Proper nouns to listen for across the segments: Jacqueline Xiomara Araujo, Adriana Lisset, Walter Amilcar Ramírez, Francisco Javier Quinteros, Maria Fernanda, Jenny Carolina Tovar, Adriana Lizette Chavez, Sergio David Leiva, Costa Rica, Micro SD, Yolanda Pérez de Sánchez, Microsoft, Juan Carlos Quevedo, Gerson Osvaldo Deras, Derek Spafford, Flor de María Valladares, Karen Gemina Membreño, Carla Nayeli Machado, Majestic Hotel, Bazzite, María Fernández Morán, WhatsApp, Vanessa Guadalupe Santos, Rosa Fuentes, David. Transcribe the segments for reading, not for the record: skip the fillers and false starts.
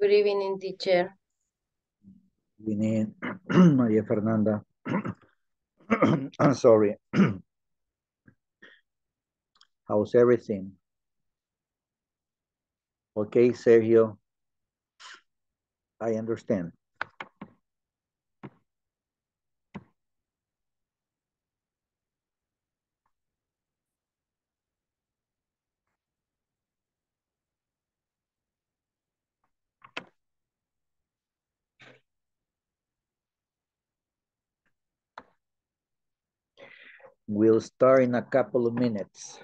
Good evening, teacher. Good evening, Maria Fernanda. I'm sorry. How's everything? Okay, Sergio. I understand. We'll start in a couple of minutes.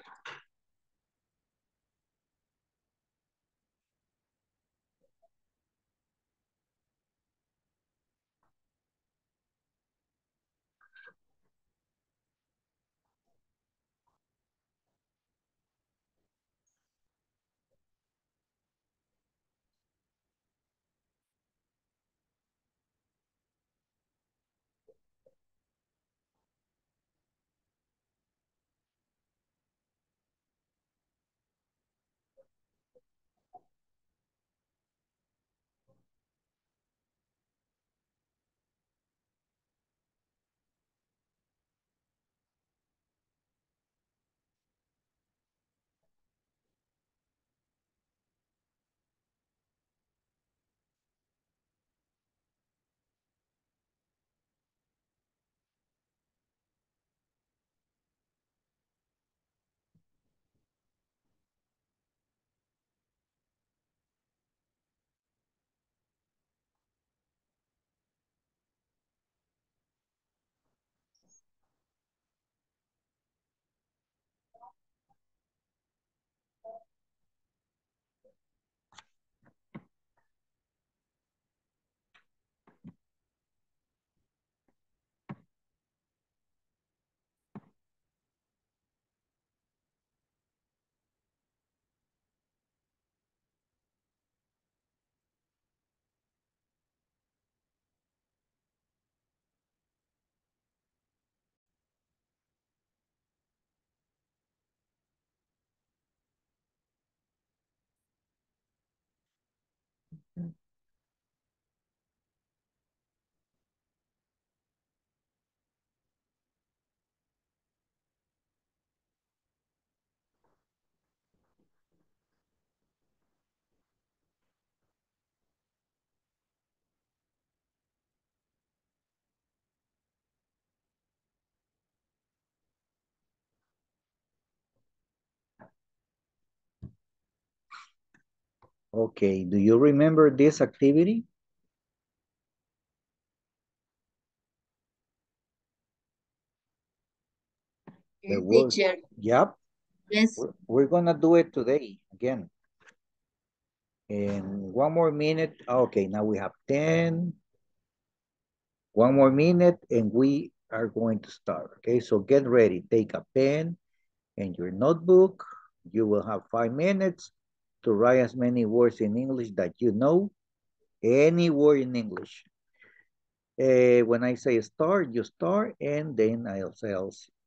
Okay, do you remember this activity? Teacher. Yep. Yes. We're gonna do it today again. And one more minute. Okay, now we have 10. One more minute and we are going to start. Okay, so get ready. Take a pen and your notebook. You will have 5 minutes to write as many words in English that you know, any word in English. When I say start, you start, and then I'll say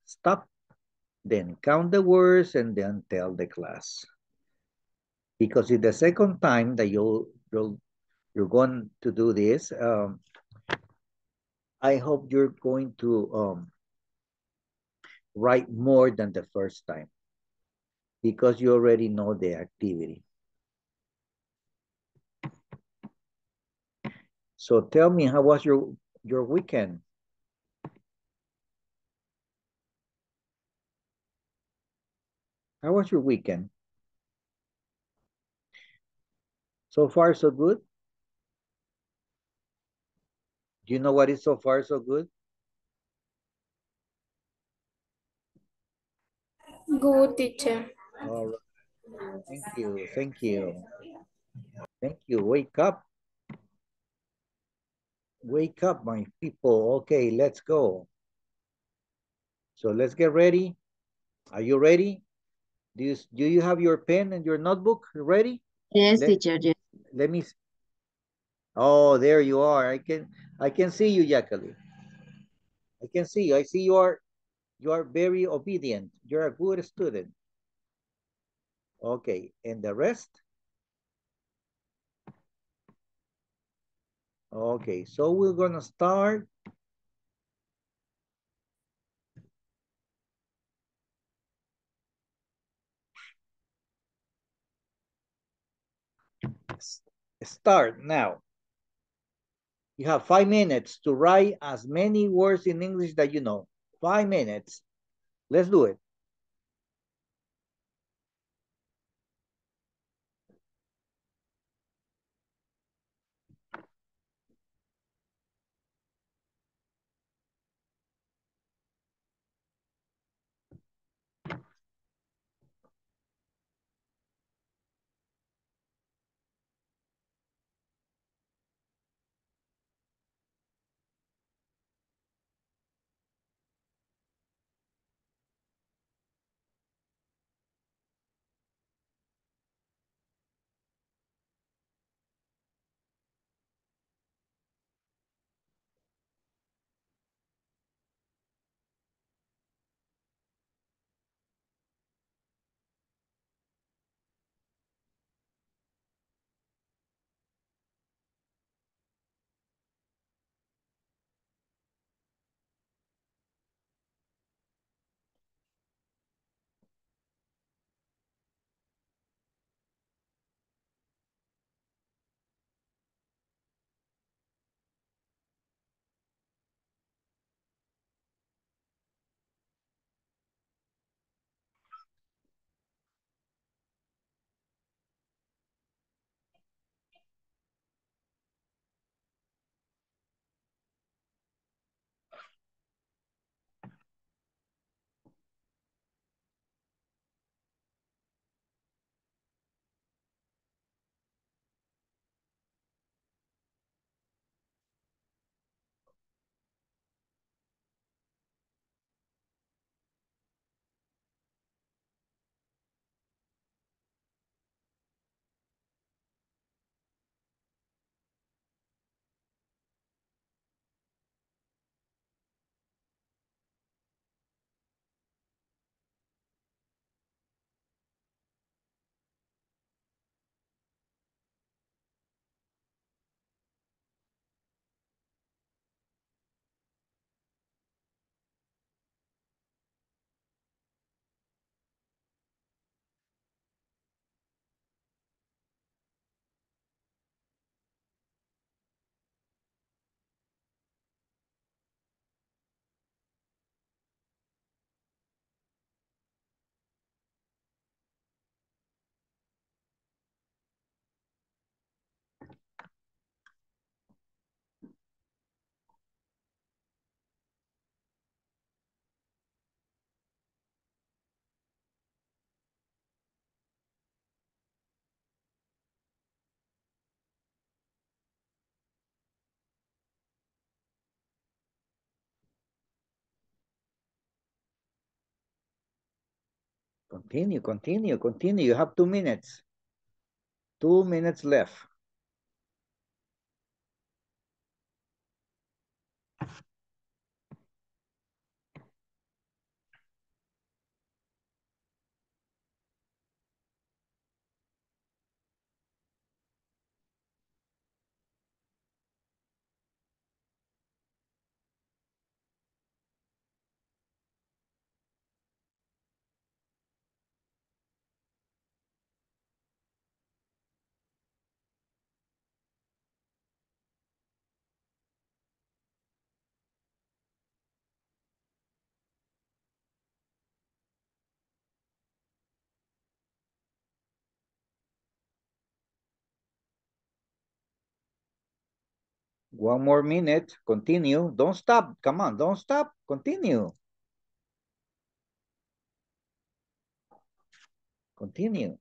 stop, then count the words, and then tell the class. Because it's the second time that you're going to do this. I hope you're going to write more than the first time, because you already know the activity. So tell me, how was your weekend? How was your weekend? So far, so good? Do you know what is so far, so good? Good, teacher. All right. Thank you. Thank you. Thank you. Wake up. Wake up, my people. Okay, let's go. So let's get ready. Are you ready? Do you have your pen and your notebook ready? Yes, teacher. Yes. Let me. Oh, there you are. I can see you, Jacqueline. I can see you. I see you are. You are very obedient. You're a good student. Okay, and the rest? Okay, so we're gonna start. Start now. You have 5 minutes to write as many words in English that you know. 5 minutes. Let's do it. Continue, continue, continue. You have 2 minutes. 2 minutes left. One more minute, continue. Don't stop, come on, don't stop, continue. Continue.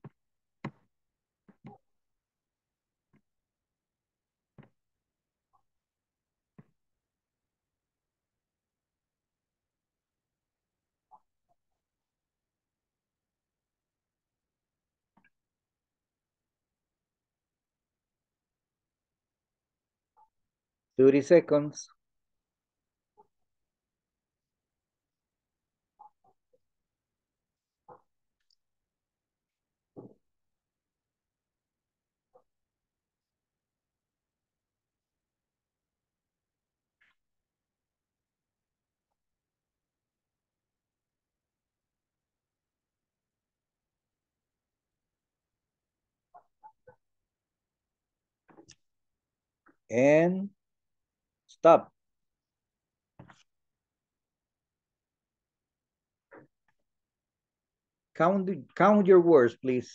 Thirty seconds. and stop. Count your words, please.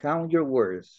Count your words.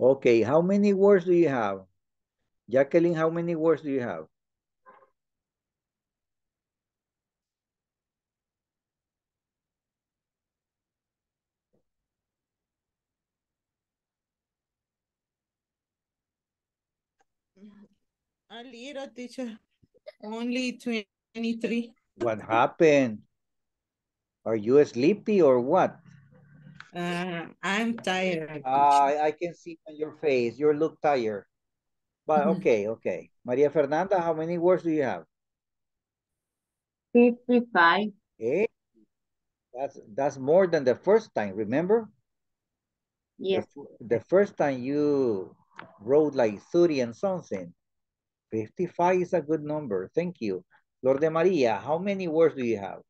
Okay, how many words do you have? Jacqueline, how many words do you have? A little, teacher. Only 23. What happened? Are you sleepy or what? I'm tired. I can see on your face. You look tired. But okay, okay. Maria Fernanda, how many words do you have? 55. Hey, that's more than the first time, remember? Yes. The first time you wrote like 30 and something. 55 is a good number. Thank you. Flor de María, how many words do you have?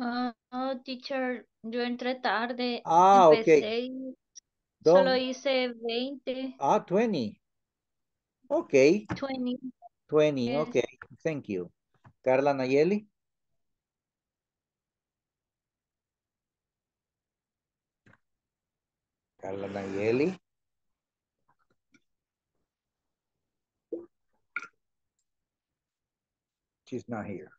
Oh, teacher, yo entré tarde. Ah, empecé, okay. Solo hice 20. Ah, 20. Okay. 20. 20, yes. Okay. Thank you. Carla Nayeli? Carla Nayeli? She's not here.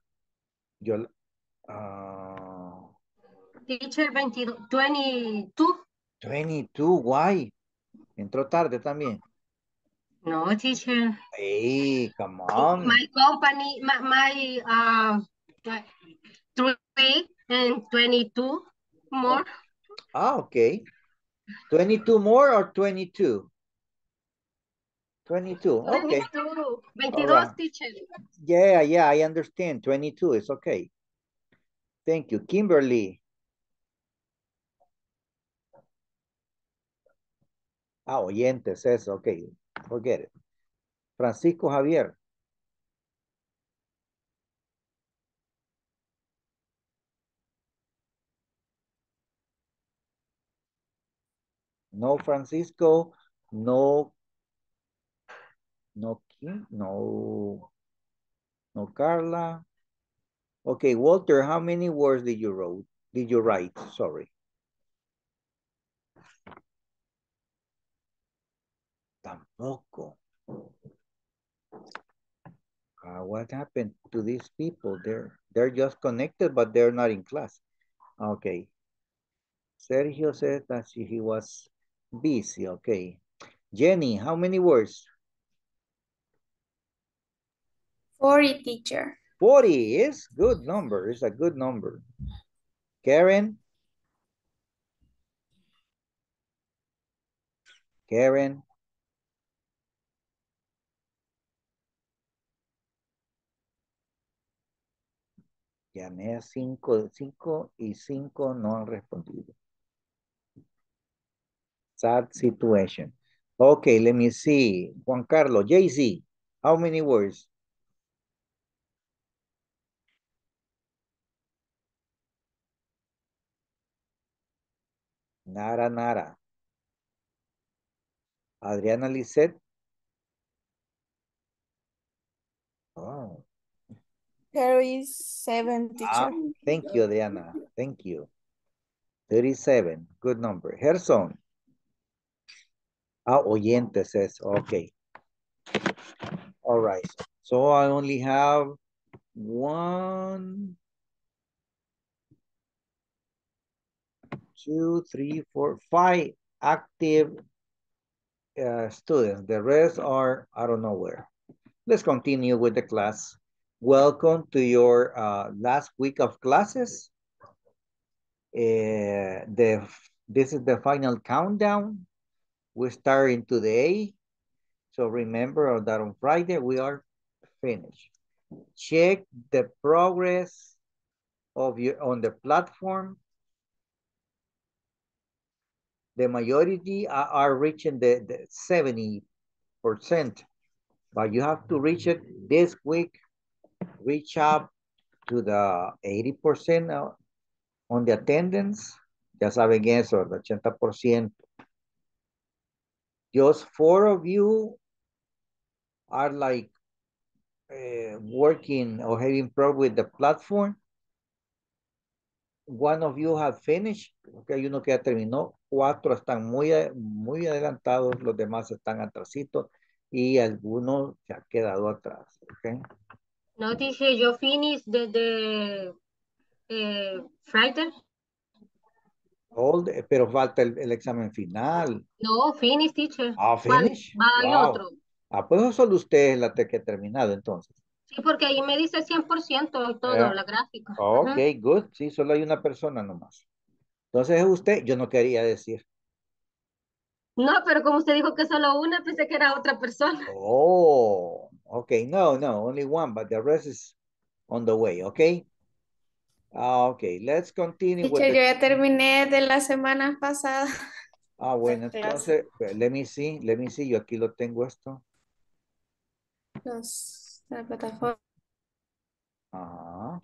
Teacher, 22. 22, why? Entró tarde también. No, teacher. Hey, come on. My company, my 3 and 22 more. Ah, okay. 22 more or 22? 22, okay. 22, right. Teacher. Yeah, yeah, I understand. 22 is okay. Thank you. Kimberly. Ah, oyentes, eso, okay. Forget it. Francisco Javier. No, Francisco. No. No, Kim. No. No, Carla. Okay, Walter, how many words did you write? Sorry. Tampoco. What happened to these people? They're just connected, but they're not in class. Okay. Sergio said that he was busy. Okay. Jenny, how many words? 40, teacher. 40 is good number. It's a good number. Karen? Karen? Llamé a 5 y 5 no han respondido. Sad situation. Okay, let me see. Juan Carlos, JC, how many words? 9. Adriana Lisset. Oh. There is 7, teacher. Ah, thank you, Adriana. Thank you. 37. Good number. Gerson. Ah, oyentes says. Okay. All right. So I only have one. 2, 3, 4, 5 active students. The rest are, I don't know where. Let's continue with the class. Welcome to your last week of classes. The This is the final countdown. We're starting today. So remember that on Friday we are finished. Check the progress of your on the platform. The majority are reaching the 70%, but you have to reach it this week. Reach up to the 80% on the attendance. Ya saben eso, el 80%. Just 4 of you are like working or having problem with the platform. One of you have finished. Okay, hay uno que ya terminó. 4 están muy adelantados. Los demás están atrasitos. Y algunos se ha quedado atrás. Okay. No dije yo finish desde Friday. Pero falta el examen final. No, finish, teacher. Ah, finish. Hay otro. Ah, pues eso solo usted es la que ha terminado, entonces. Sí, porque ahí me dice 100% todo, la gráfica. Ok, uh-huh. Good. Sí, solo hay una persona nomás. Entonces usted, yo no quería decir. No, pero como usted dijo que solo una, pensé que era otra persona. Oh, ok. No, only one, but the rest is on the way, ok. Okay, let's continue. Dicho, yo ya terminé de las semanas pasadas. Ah, bueno, entonces, let me see, yo aquí lo tengo esto. La plataforma. Ajá.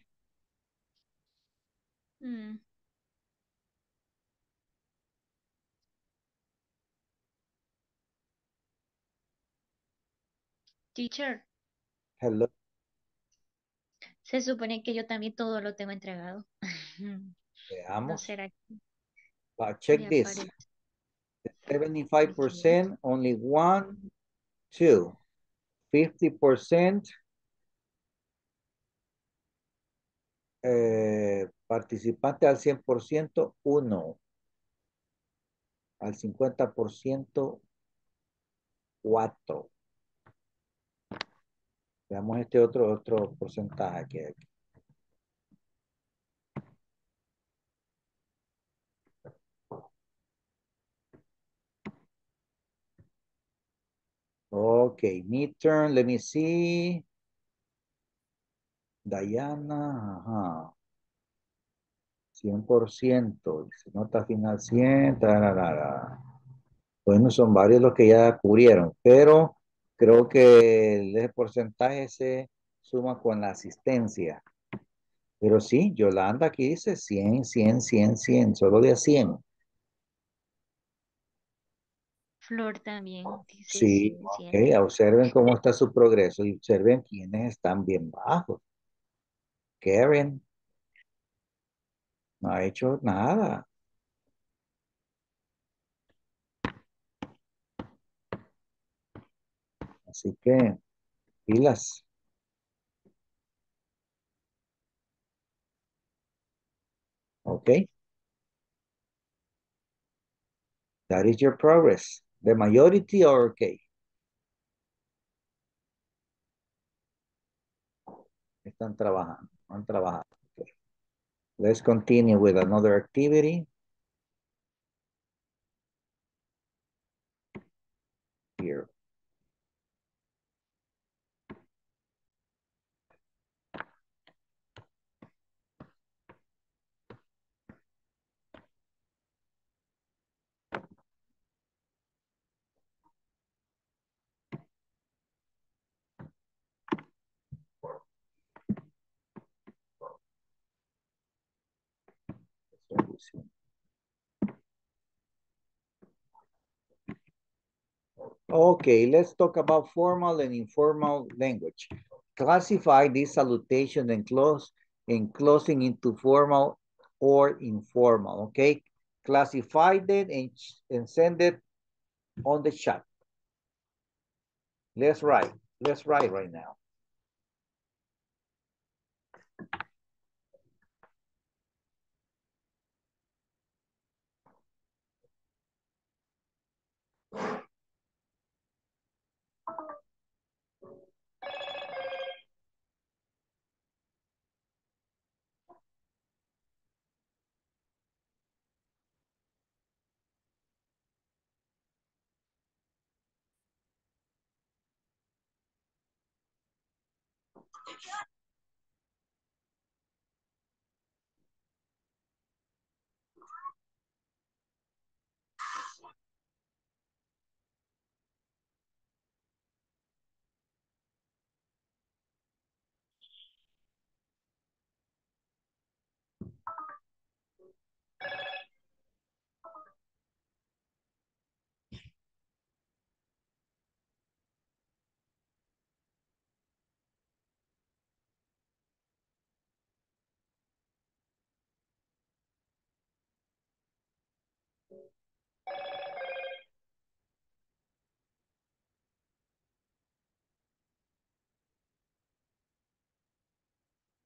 Teacher. Hello. Se supone que yo también todo lo tengo entregado. Veamos. No será que... Check this. 75%, only 1, 2. 50% participante al 100%, 1. Al 50%, 4. Veamos este otro porcentaje que hay aquí. Okay, midterm, let me see. Dayana, ajá. 100%. Nota final 100. Tararara. Bueno, son varios los que ya cubrieron, pero creo que el porcentaje se suma con la asistencia. Pero sí, Yolanda aquí dice 100, solo de a 100. Flor también dice sí, 100. Okay. Observen cómo está su progreso y observen quiénes están bien bajos. Karen no ha hecho nada. Así que, pilas. Ok. That is your progress. The majority are okay. Están trabajando, han trabajado. Okay. Let's continue with another activity. Here. Okay, let's talk about formal and informal language. Classify these salutations and closing into formal or informal. Okay, classify it and send it on the chat. Let's write right now.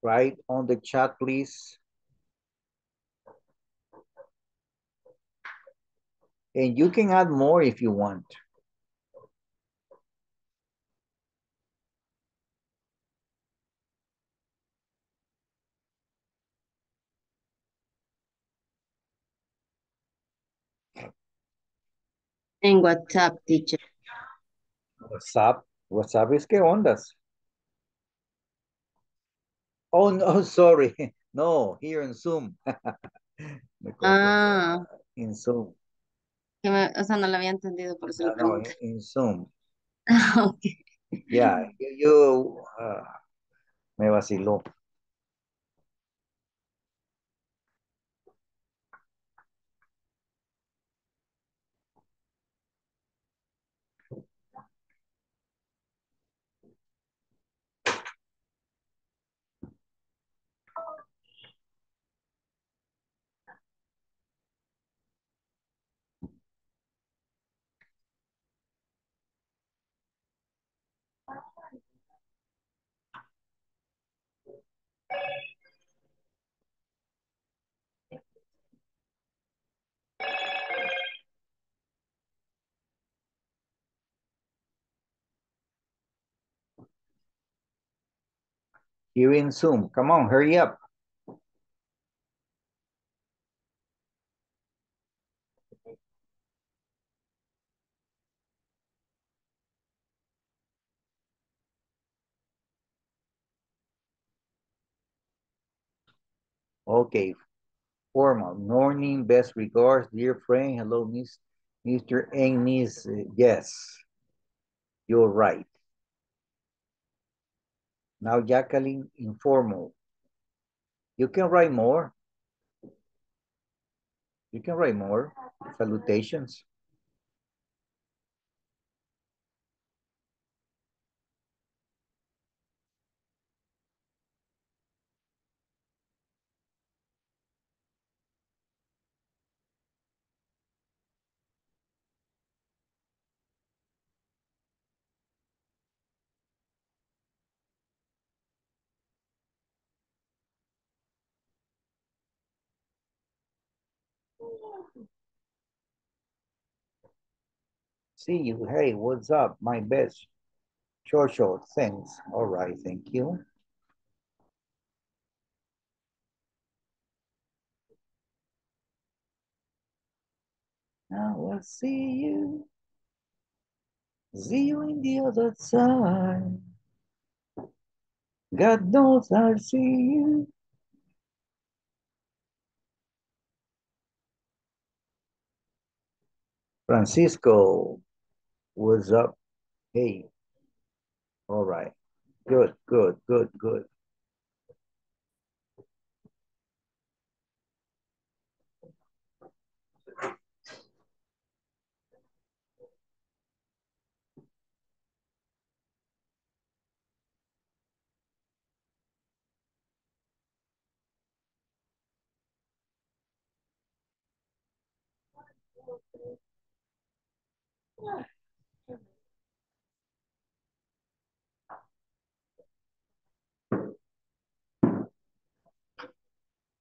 Write on the chat, please. And you can add more if you want. And WhatsApp, teacher. WhatsApp. WhatsApp is que ondas. Oh, no, sorry. No, here in Zoom. Ah. In Zoom. Que me, o sea, no lo había entendido, por eso lo pregunté. No, in Zoom. Okay. Yeah, you me vaciló. You're in Zoom. Come on, hurry up. Okay, formal. Morning, best regards, dear friend. Hello, Mr. and Miss. Yes, you're right. Now, Jacqueline, informal. You can write more. You can write more. Salutations. See you. Hey, what's up? My best. Sure. Thanks. All right. Thank you. I will see you in the other side. God knows I'll see you. Francisco, what's up? Hey, all right, good.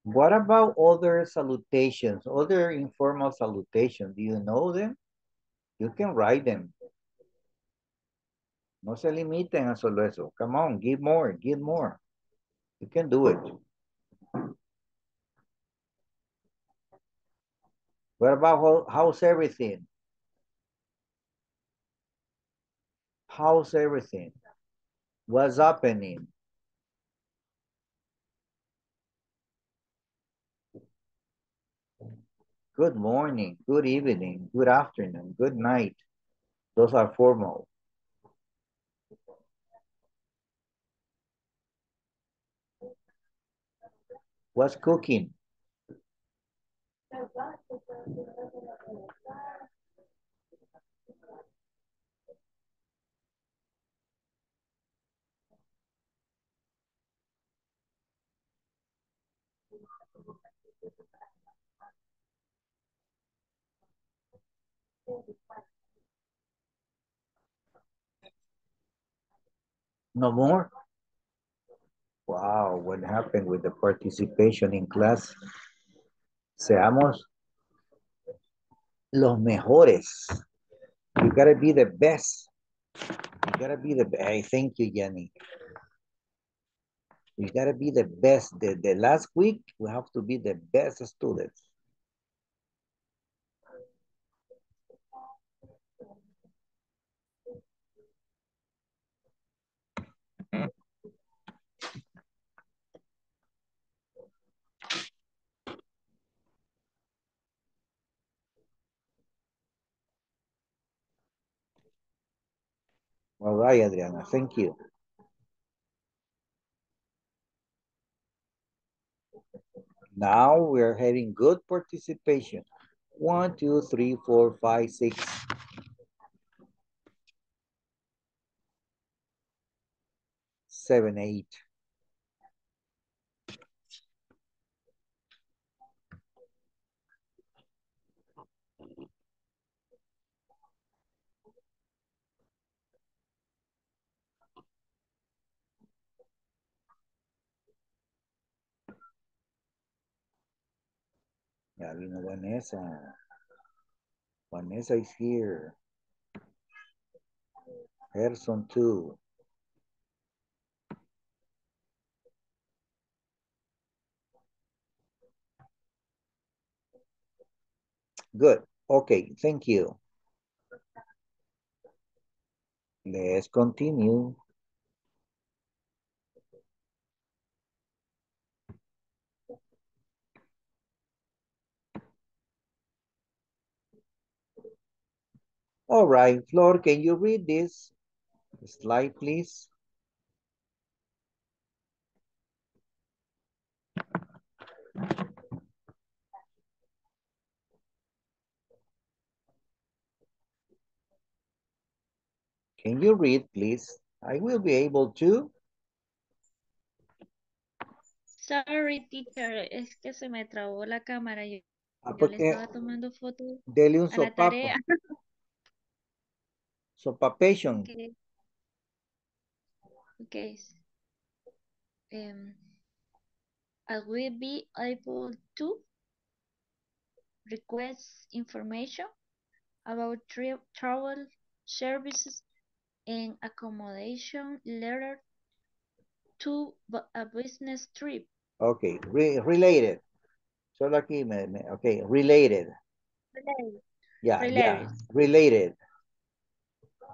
What about other salutations, other informal salutations? Do you know them? You can write them. No se limiten a solo eso. Come on, give more. You can do it. What about how's everything? How's everything? What's happening? good morning, good evening, good afternoon, good night. Those are formal. What's cooking? No more? Wow, what happened with the participation in class? Seamos los mejores. You gotta be the best. You gotta be the best. Hey, thank you, Jenny. You gotta be the best. The last week, we have to be the best students. All right, Adriana, thank you. Now we're having good participation. 1, 2, 3, 4, 5, 6. Seven, 8. Yeah, you know, Vanessa. Vanessa is here. Gerson 2. Good. Okay, thank you. Let's continue. All right, Flor, can you read this slide, please? Can you read, please? I will be able to. Sorry, teacher, es que se me trabó la cámara. Yo le estaba tomando fotos a la tarea. Sopapation. Okay. Okay. I will be able to request information about travel services and accommodation letter to a business trip. Okay, related. Solo aquí me, okay, related. Related. Yeah, related. Yeah. Related.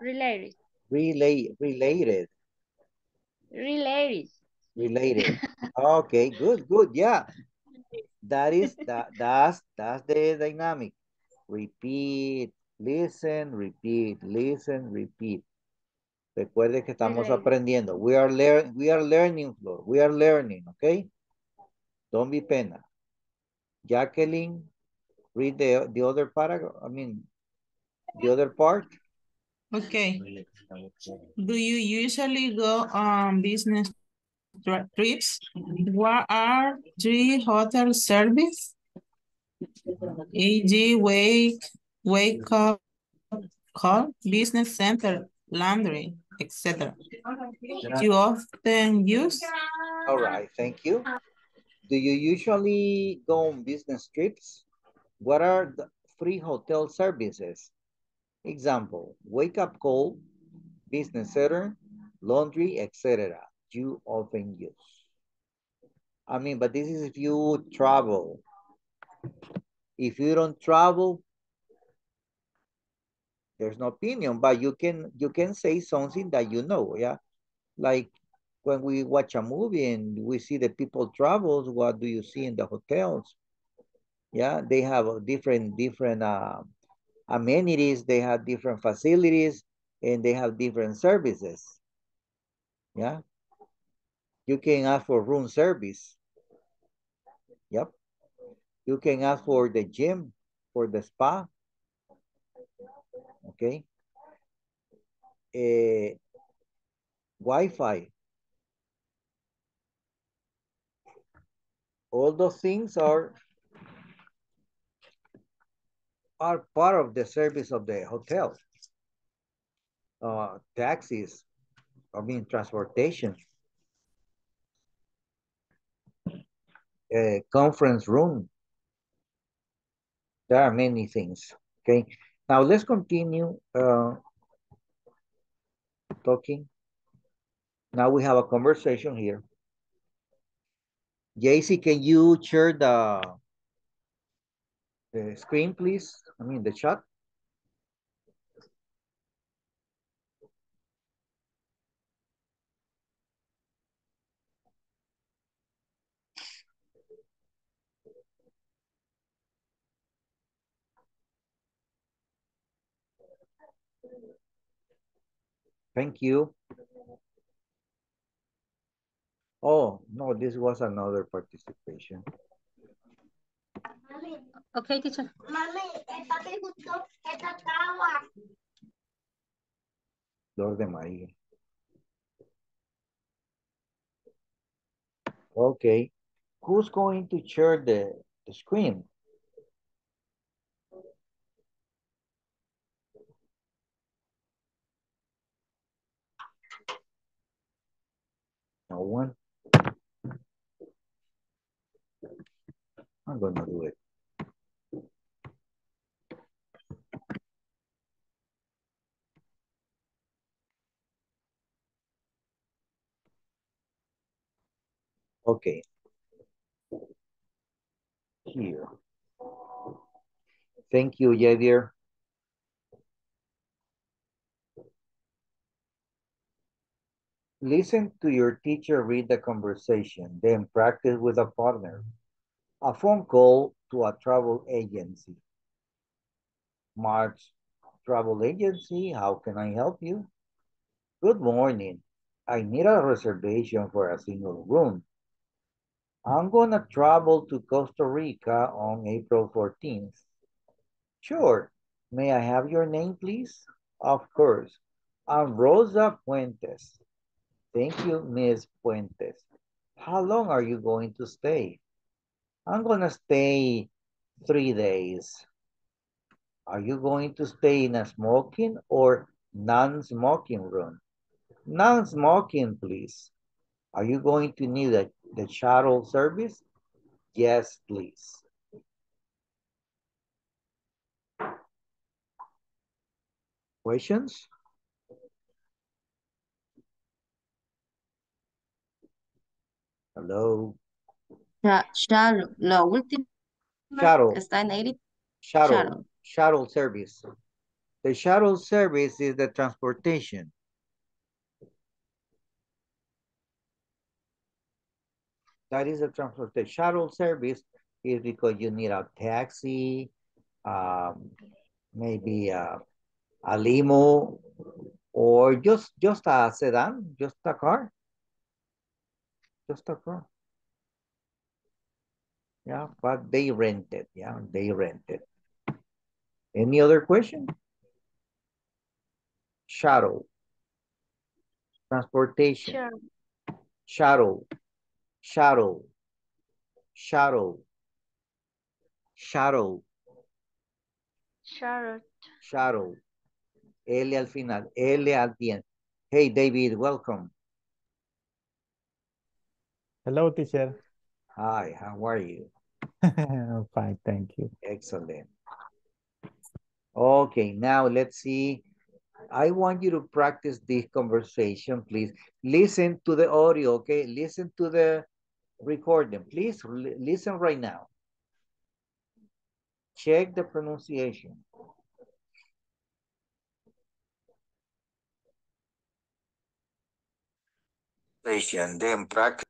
Related. Related. Related. Related. Okay, good, good. Yeah. That's the dynamic. Repeat, listen, repeat, listen, repeat. Recuerde que estamos related. Aprendiendo. We are learning, Flor. We are learning, okay? Don't be pena. Jacqueline, read the other paragraph. I mean, the other part. Okay. Do you usually go on business trips? What are the hotel services? E.g. wake up, call, business center, laundry, etc. You often use? All right, thank you. Do you usually go on business trips? What are the free hotel services? Example, wake up call, business center, laundry, etc. You often use. I mean, but this is if you travel. If you don't travel, there's no opinion, but you can say something that you know, yeah? Like when we watch a movie and we see the people travel, what do you see in the hotels? Yeah, they have different amenities, they have different facilities, and they have different services. Yeah, you can ask for room service. Yep, you can ask for the gym, for the spa. Okay, Wi-Fi. All those things are part of the service of the hotel. Taxis, I mean transportation, conference room. There are many things, okay? Now let's continue talking. Now we have a conversation here. JC, can you share the screen, please? I mean, the chat. Thank you. Oh, no, this was another participation. Okay, teacher. Flor de María. Okay, who's going to share the screen? No one. I'm gonna do it. Okay. Here. Thank you, Javier. Listen to your teacher read the conversation, then practice with a partner. A phone call to a travel agency. Mark's Travel Agency, how can I help you? Good morning. I need a reservation for a single room. I'm gonna travel to Costa Rica on April 14th. Sure, may I have your name, please? Of course, I'm Rosa Fuentes. Thank you, Ms. Fuentes. How long are you going to stay? I'm gonna stay 3 days. Are you going to stay in a smoking or non-smoking room? Non-smoking, please. Are you going to need the shuttle service? Yes, please. Questions? Hello? Shuttle, la última está en 80. Shuttle service. The shuttle service is the transportation. That is the transportation. Shuttle service is because you need a taxi, maybe a limo, or just a sedan, just a car. Just a car. Yeah, but they rented. Yeah, they rented. Any other question? Shuttle. Transportation. Sure. Shuttle. Shuttle. Shuttle. Shuttle. Shuttle. Shuttle. L al final. L al the end. Hey, David, welcome. Hello, teacher. Hi, how are you? I'm fine, thank you. Excellent. Okay, now let's see. I want you to practice this conversation, please. Listen to the audio, okay? Listen to the recording. Please listen right now. Check the pronunciation. Then practice.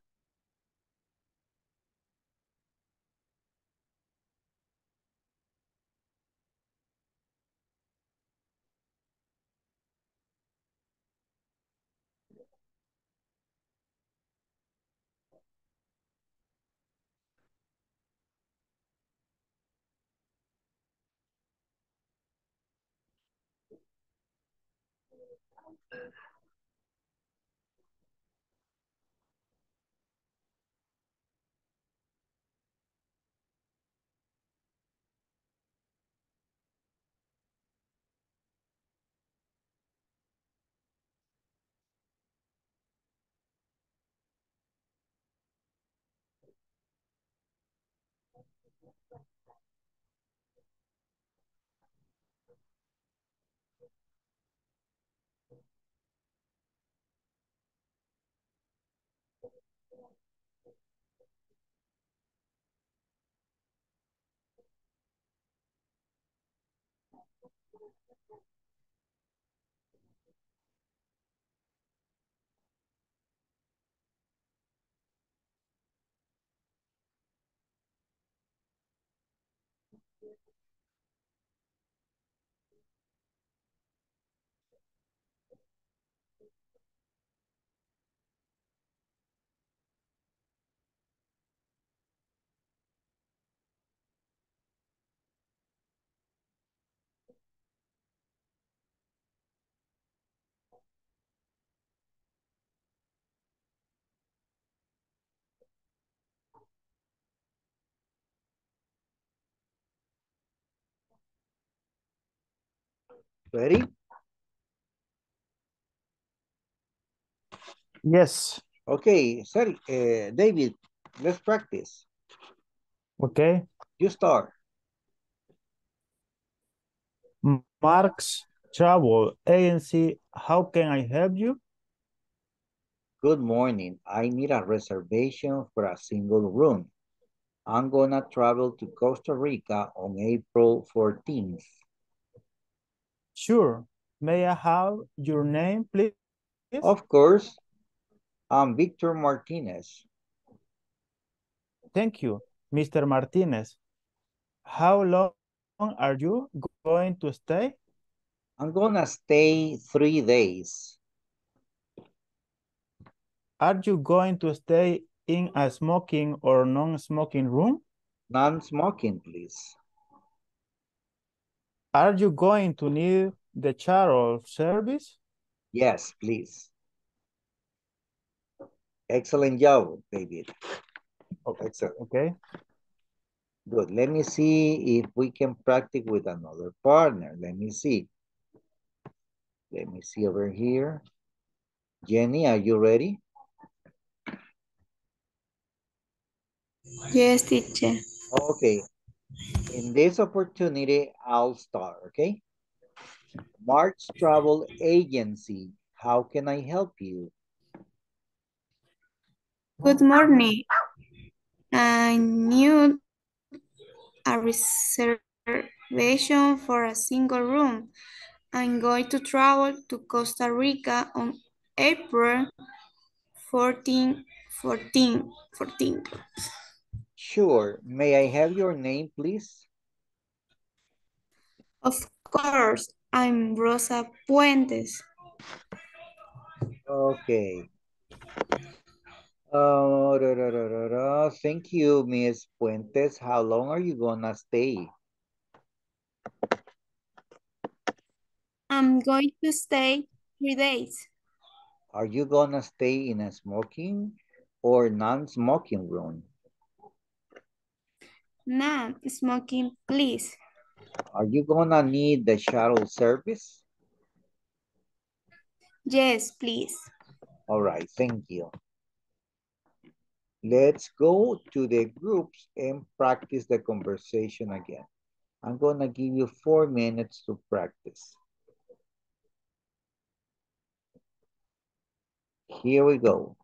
Ready? Yes. Okay, sorry, David, let's practice. Okay. You start. Mark's Travel Agency, how can I help you? Good morning. I need a reservation for a single room. I'm gonna travel to Costa Rica on April 14th. Sure. May I have your name, please? Of course. I'm Victor Martinez. Thank you, Mr. Martinez. How long are you going to stay? I'm gonna stay 3 days. Are you going to stay in a smoking or non-smoking room? Non-smoking, please. Are you going to need the shuttle service? Yes, please. Excellent job, David. Okay. Excellent. Okay. Good. Let me see if we can practice with another partner. Let me see. Let me see over here. Jenny, are you ready? Yes, teacher. Okay. In this opportunity, I'll start, okay? Mark's Travel Agency, how can I help you? Good morning. I need a reservation for a single room. I'm going to travel to Costa Rica on April 14. Sure. May I have your name, please? Of course. I'm Rosa Fuentes. Okay. Thank you, Ms. Fuentes. How long are you gonna stay? I'm going to stay 3 days. Are you gonna stay in a smoking or non-smoking room? No, smoking, please. Are you gonna need the shuttle service? Yes, please. All right, thank you. Let's go to the groups and practice the conversation again. I'm gonna give you 4 minutes to practice. Here we go.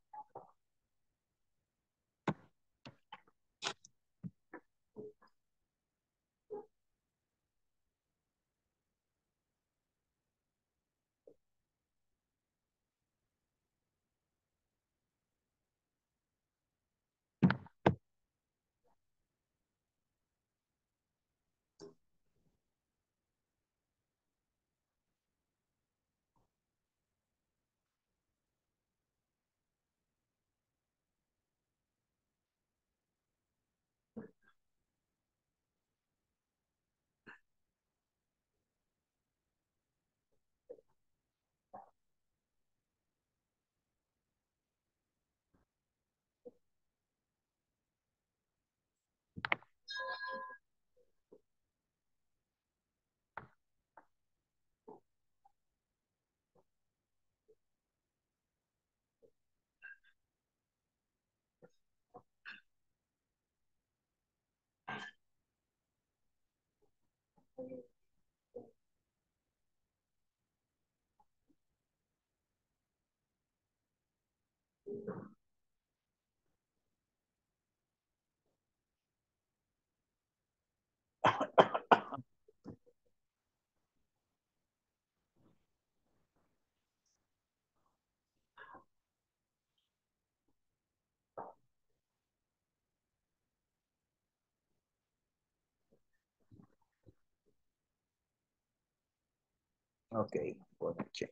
Okay, going to change.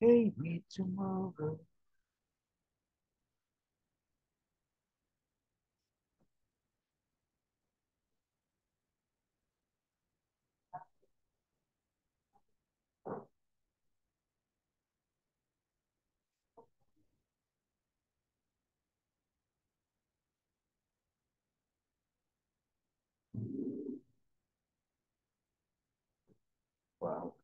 Hey, me tomorrow. Wow.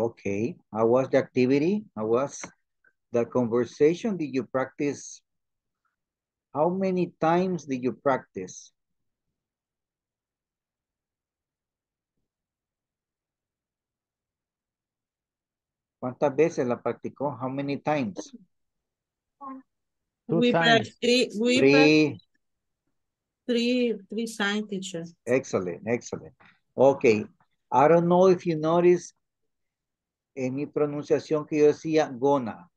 Okay. How was the activity? How was the conversation? Did you practice? How many times did you practice? ¿Cuántas veces la practicó? How many times? Three times, teacher. Excellent, excellent. Okay. I don't know if you notice en mi pronunciación que yo decía gonna.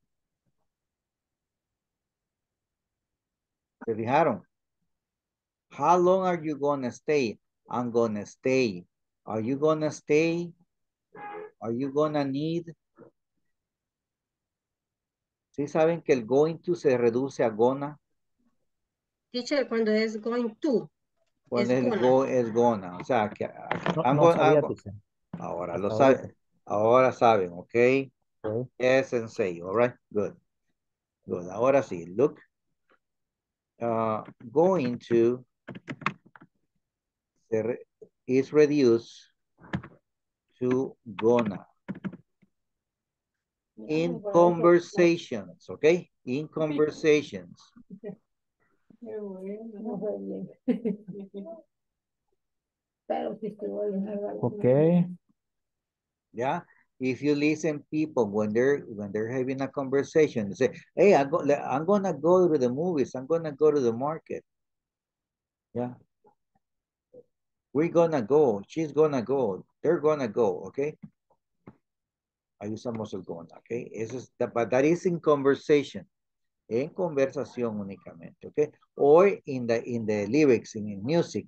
¿Se fijaron? How long are you gonna stay? I'm gonna stay. Are you gonna stay? Are you gonna need? ¿Sí saben que el going to se reduce a gonna? Teacher, cuando es going to. Cuando es, gonna. O sea, que ahora lo saben. Ahora saben, okay? Okay. Yes, sensei. All right, good. Good. Ahora sí, look. Going to is reduced to gonna. In conversations, okay? In conversations. Okay. Yeah. If you listen people when they're having a conversation, they say, hey, I'm gonna go to the movies. I'm gonna go to the market. Yeah. We're gonna go. She's gonna go. They're gonna go. Okay. Usamos el gonna, okay? Eso es, but that is in conversation. En conversación únicamente, okay? Or in the lyrics, in music.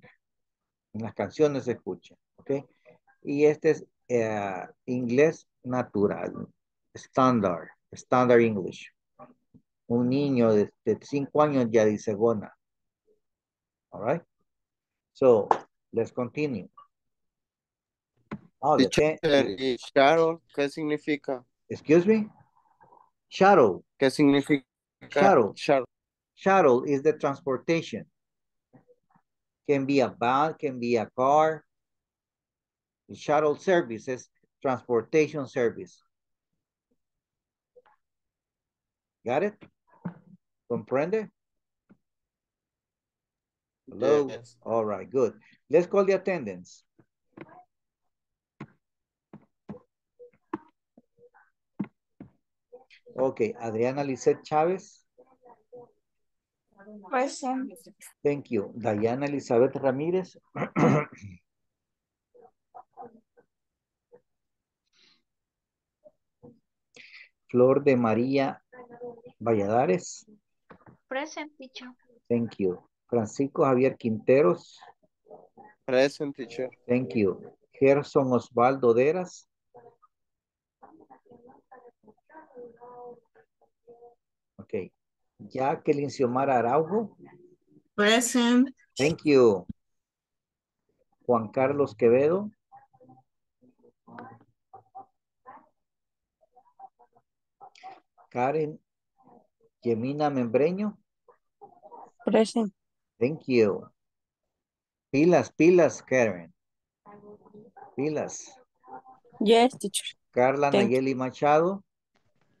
En las canciones se escucha, okay? Y este es inglés natural. Standard English. Un niño de 5 años ya dice gonna. All right? So, let's continue. Oh, shadow, ¿qué significa? Excuse me? Shadow. ¿Qué significa? Shadow. Shadow is the transportation. Can be a van, can be a car. The shuttle service is transportation service. Got it? Comprende? Hello? Yes. All right, good. Let's call the attendance. Okay, Adriana Lizette Chavez. Present. Thank you. Dayana Elizabeth Ramirez. Flor de María Valladares. Present, teacher. Thank you. Francisco Javier Quinteros. Present, teacher. Thank you. Gerson Osvaldo Deras. Okay. Jacqueline Xiomara Araujo. Present. Thank you. Juan Carlos Quevedo. Karen Gemina Membreño. Present. Thank you. Pilas, Karen. Pilas. Yes, teacher. Carla Nayeli Machado.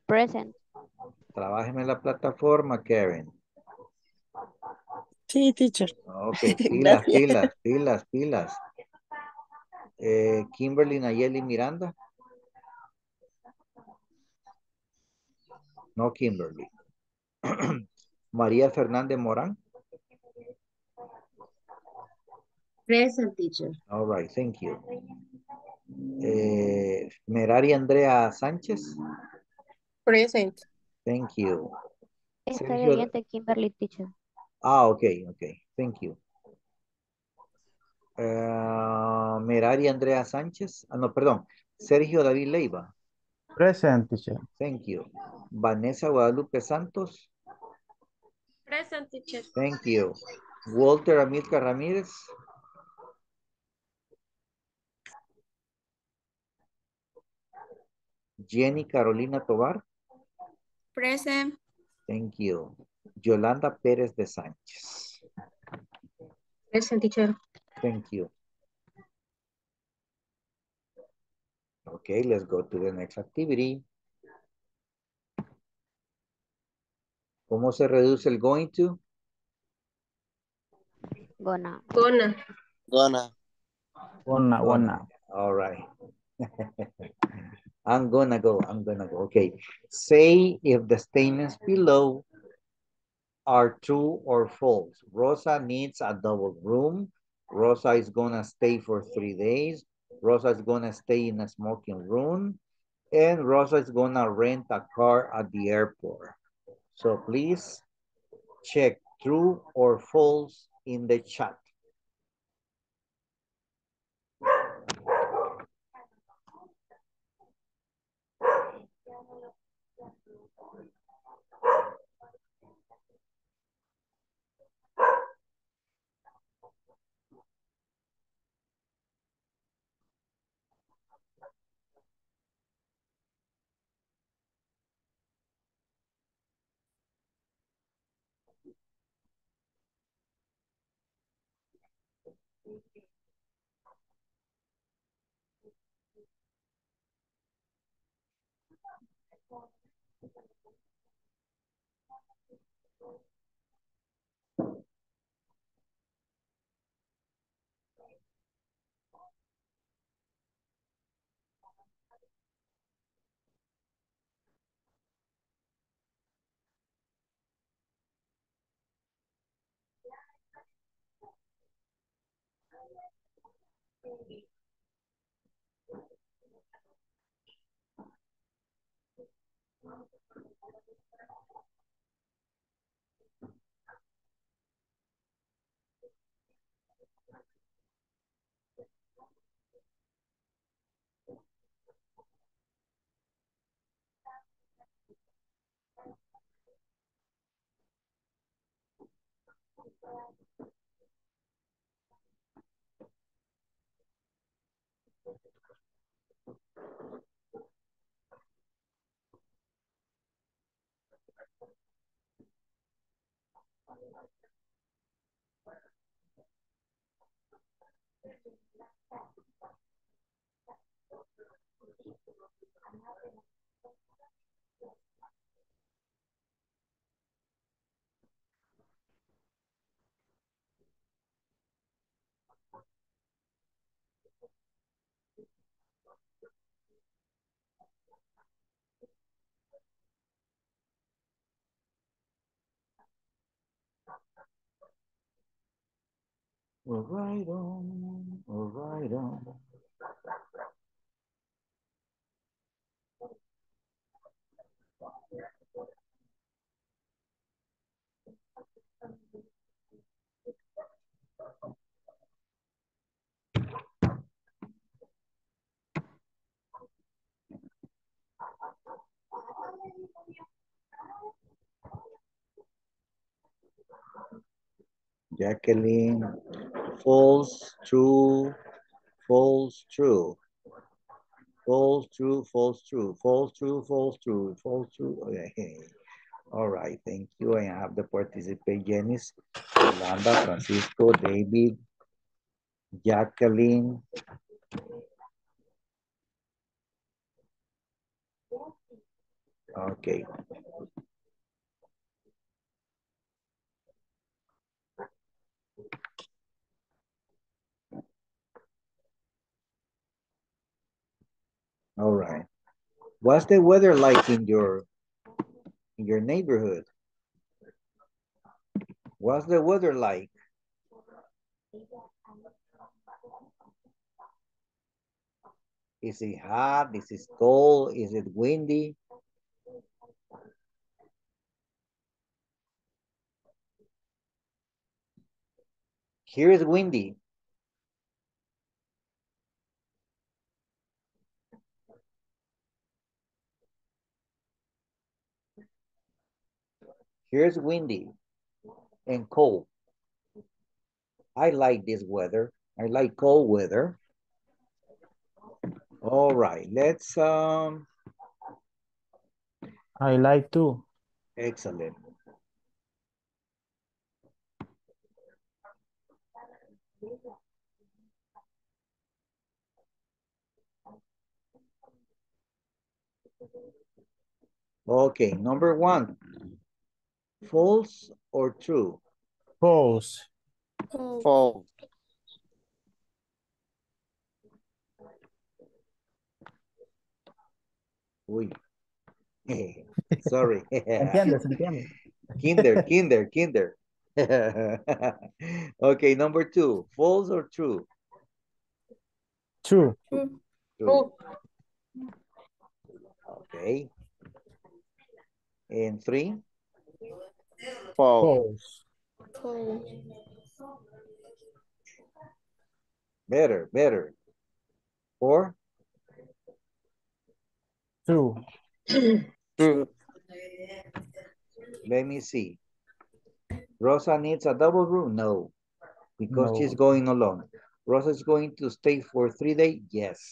Present. Trabájeme en la plataforma, Karen. Sí, teacher. Ok, pilas. Kimberly Nayeli Miranda. No, Kimberly. María Fernández Morán. Present, teacher. All right, thank you. Merari Andrea Sánchez. Present. Thank you. Estoy oyendo Kimberly, teacher. Ah, okay. Thank you. Merari Andrea Sánchez. Ah, no, perdón. Sergio David Leiva. Present, teacher. Thank you. Vanessa Guadalupe Santos. Present, teacher. Thank you. Walter Amilcar Ramírez. Jenny Carolina Tovar. Present. Thank you. Yolanda Pérez de Sánchez. Present, teacher. Thank you. Okay, let's go to the next activity. ¿Cómo se reduce el going to? Gonna. Gonna. Gonna. Gonna, gonna. All right. I'm gonna go, I'm gonna go. Okay. Say if the statements below are true or false. Rosa needs a double room. Rosa is gonna stay for 3 days. Rosa is gonna stay in a smoking room. And Rosa is gonna rent a car at the airport. So please check true or false in the chat. All right on, all right on. Jacqueline, false, true, false, true. False, true, false, true. False, true, false, true. False, true. Okay. All right, thank you. I have the participant Janice, Yolanda, Francisco, David, Jacqueline. Okay. All right. What's the weather like in your neighborhood? What's the weather like? Is it hot? Is it cold? Is it windy? Here is windy. Here's windy and cold. I like this weather. I like cold weather. All right, let's I like too. Excellent. Okay, number one. False or true? False. False. Uy. Sorry. ¿Entiendes? Kinder. Okay, number two. False or true? True. True. Okay. And three? False. False. Better. Four? True. True. Let me see. Rosa needs a double room? No. Because she's going alone. Rosa's going to stay for 3 days? Yes.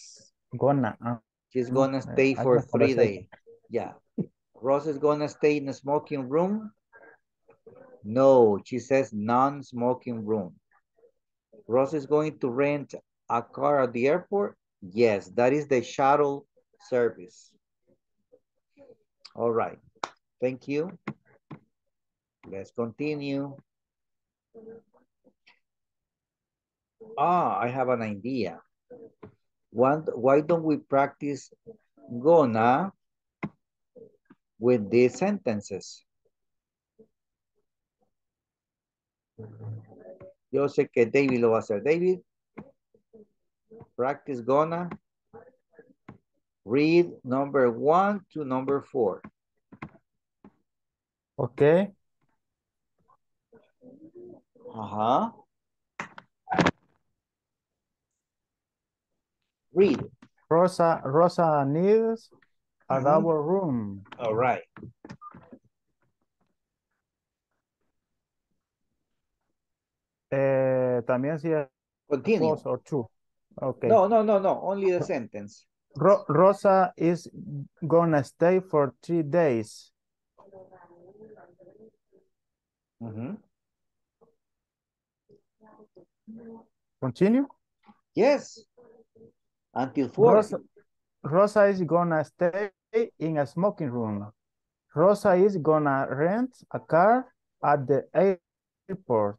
She's gonna stay for 3 days. Yeah. Rosa's gonna stay in a smoking room? No. She says non-smoking room. Rosa's going to rent a car at the airport? Yes. That is the shuttle service. All right. Thank you. Let's continue. Ah, I have an idea. Why don't we practice gonna with these sentences? Yo sé que David lo va a hacer. David, practice gonna. Read number 1 to number 4. Okay. Uh-huh. Read. Rosa needs a double room. All right. También si es false or true. Okay. No. Only the sentence. Rosa is gonna stay for 3 days. Mm-hmm. Continue? Yes. Until 4. Rosa is gonna stay in a smoking room. Rosa is gonna rent a car at the airport.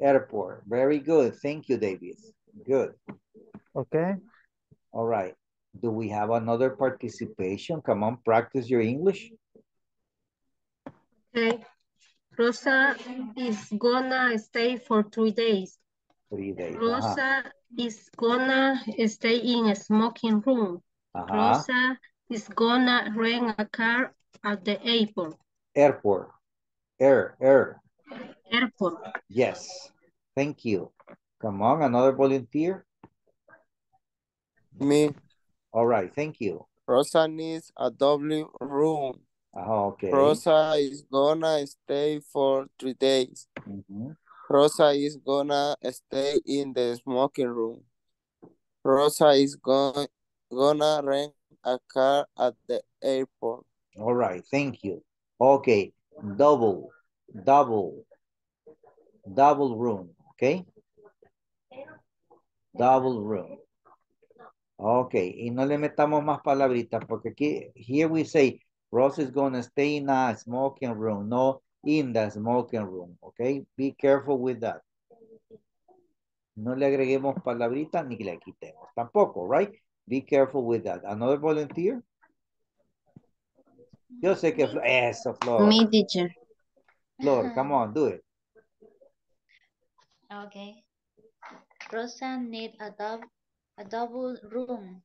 Airport. Very good. Thank you, David. Good. Okay. All right. Do we have another participation? Come on, practice your English. Okay. Rosa is gonna stay for 3 days. 3 days. Rosa is gonna stay in a smoking room. Rosa is gonna rent a car at the airport. Airport. Yes. Thank you. Come on, another volunteer. Me. All right, thank you. Rosa needs a double room. Okay. Rosa is gonna stay for 3 days. Mm-hmm. Rosa is gonna stay in the smoking room. Rosa is gonna rent a car at the airport. All right, thank you. Okay, double room, okay? Double room. Okay, y no le metamos más palabritas porque aquí, here we say, Rosa is going to stay in a smoking room, no in the smoking room, okay? Be careful with that. No le agreguemos palabritas ni le quitemos tampoco, right? Be careful with that. Another volunteer? Yo sé que, eso, Flor. Me, teacher. Flor, come on, do it. Okay. Rosa need a double room.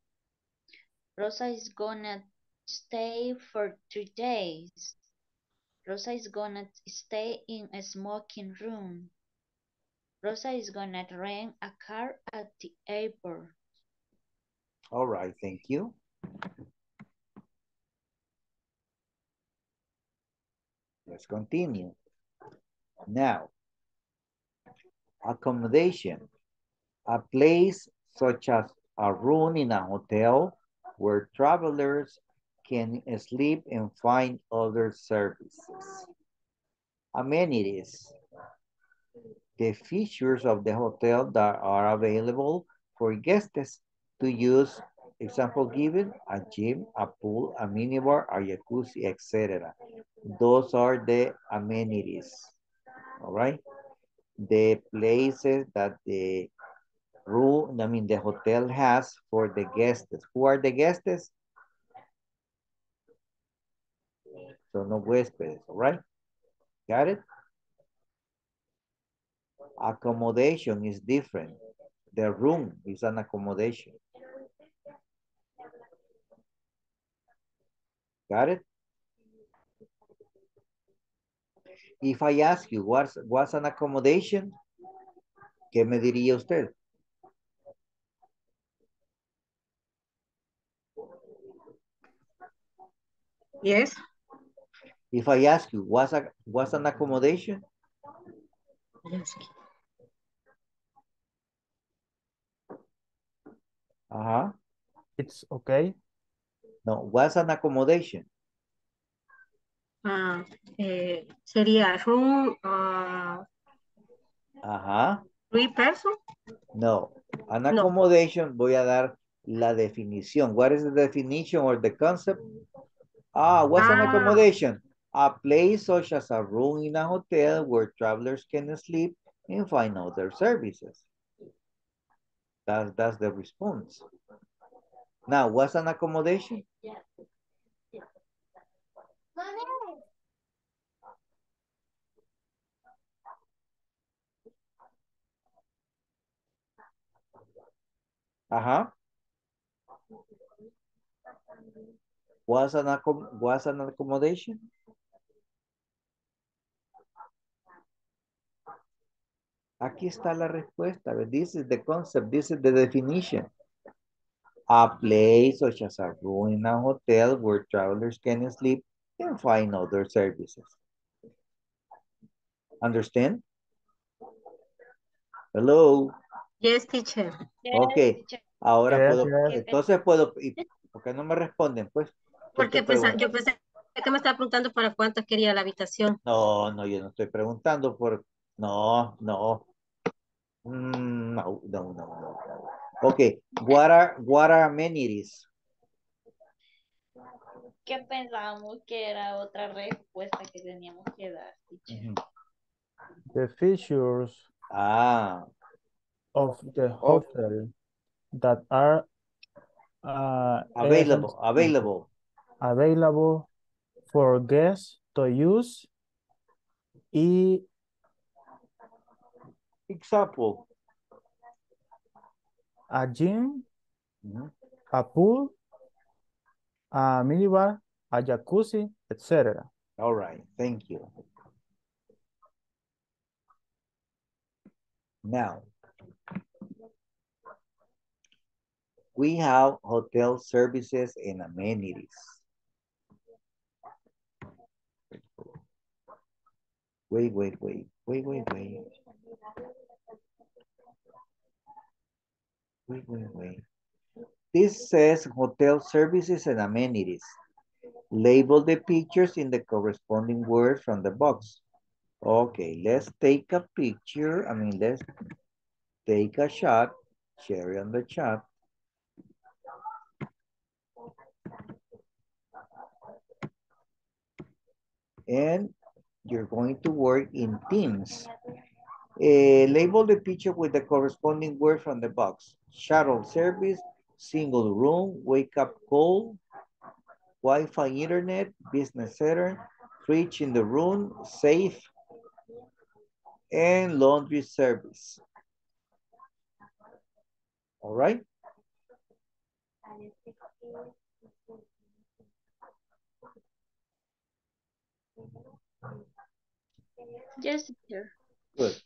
Rosa is gonna stay for 3 days. Rosa is gonna stay in a smoking room. Rosa is gonna rent a car at the airport. All right, thank you. Let's continue. Now, accommodation, a place such as a room in a hotel where travelers can sleep and find other services. Amenities, the features of the hotel that are available for guests to use Example given, a gym, a pool, a minibar, a jacuzzi, etc. Those are the amenities, all right? The places that the room, I mean the hotel has for the guests. Who are the guests? So no huéspedes, all right? Got it? Accommodation is different. The room is an accommodation. Got it? If I ask you, what's an accommodation? ¿Qué me diría usted? Yes. If I ask you, what's an accommodation? Yes. Uh-huh. It's okay. No, what's an accommodation? Sería room. Ajá. Three person? No, an accommodation. No. Voy a dar la definición. What is the definition or the concept? Ah, what's an accommodation? A place such as a room in a hotel where travelers can sleep and find other services. That's the response. Now, what's an accommodation? Uh-huh. What's an accommodation? Aquí está la respuesta. This is the concept. This is the definition. A place such as a room in a hotel where travelers can sleep and find other services. Understand? Hello. Yes, teacher. Okay. Yes, teacher. Ahora yes, puedo. Yes. Entonces puedo. ¿Por qué no me responden? Pues. Porque yo pensé que me estaba preguntando para cuántos quería la habitación. No, no, yo no estoy preguntando por. No, no. No. Okay, what are amenities? Que pensábamos que era otra respuesta que teníamos que dar. The features of the hotel that are available for guests to use. Y example, a gym, a pool, a minibar, a jacuzzi, etc. All right, thank you. Now, we have hotel services and amenities. Wait. This says hotel services and amenities. Label the pictures in the corresponding words from the box. Okay, let's take a picture. I mean, let's take a shot. Share it on the chat. And you're going to work in teams. Label the picture with the corresponding word from the box. Shuttle service, single room, wake up call, Wi-Fi internet, business center, fridge in the room, safe, and laundry service. All right? Yes, sir. Good.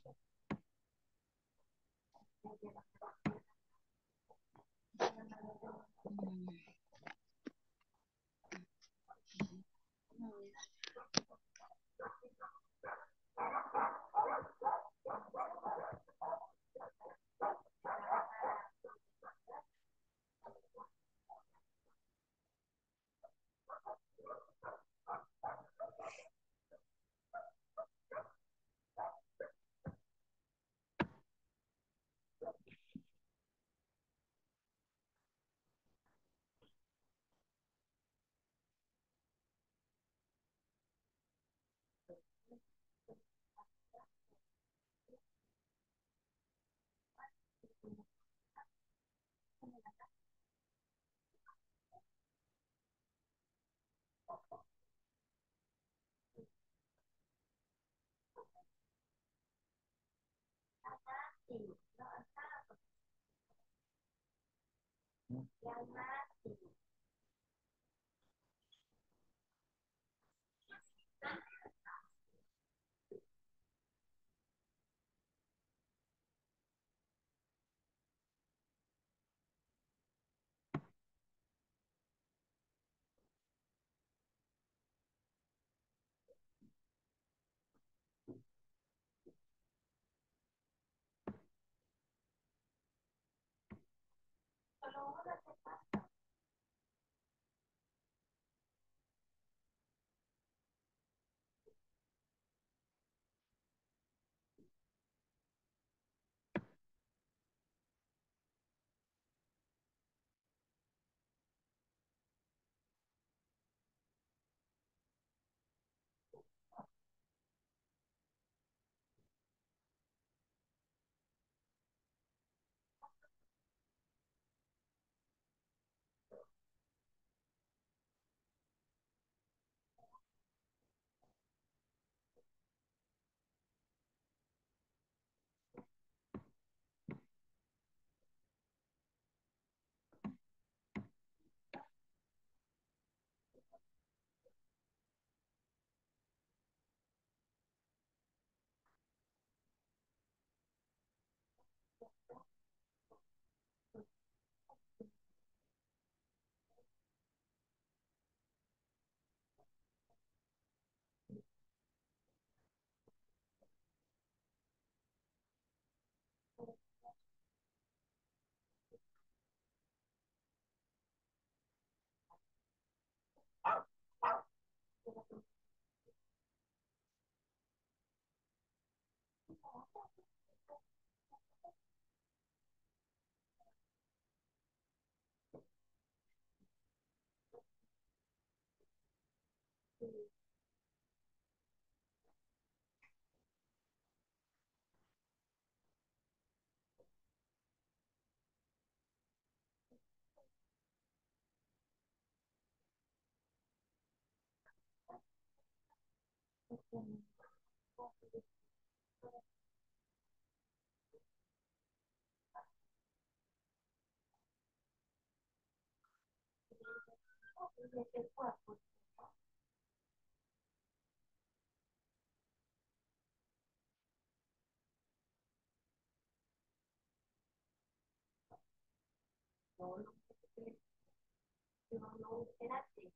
No, espérate.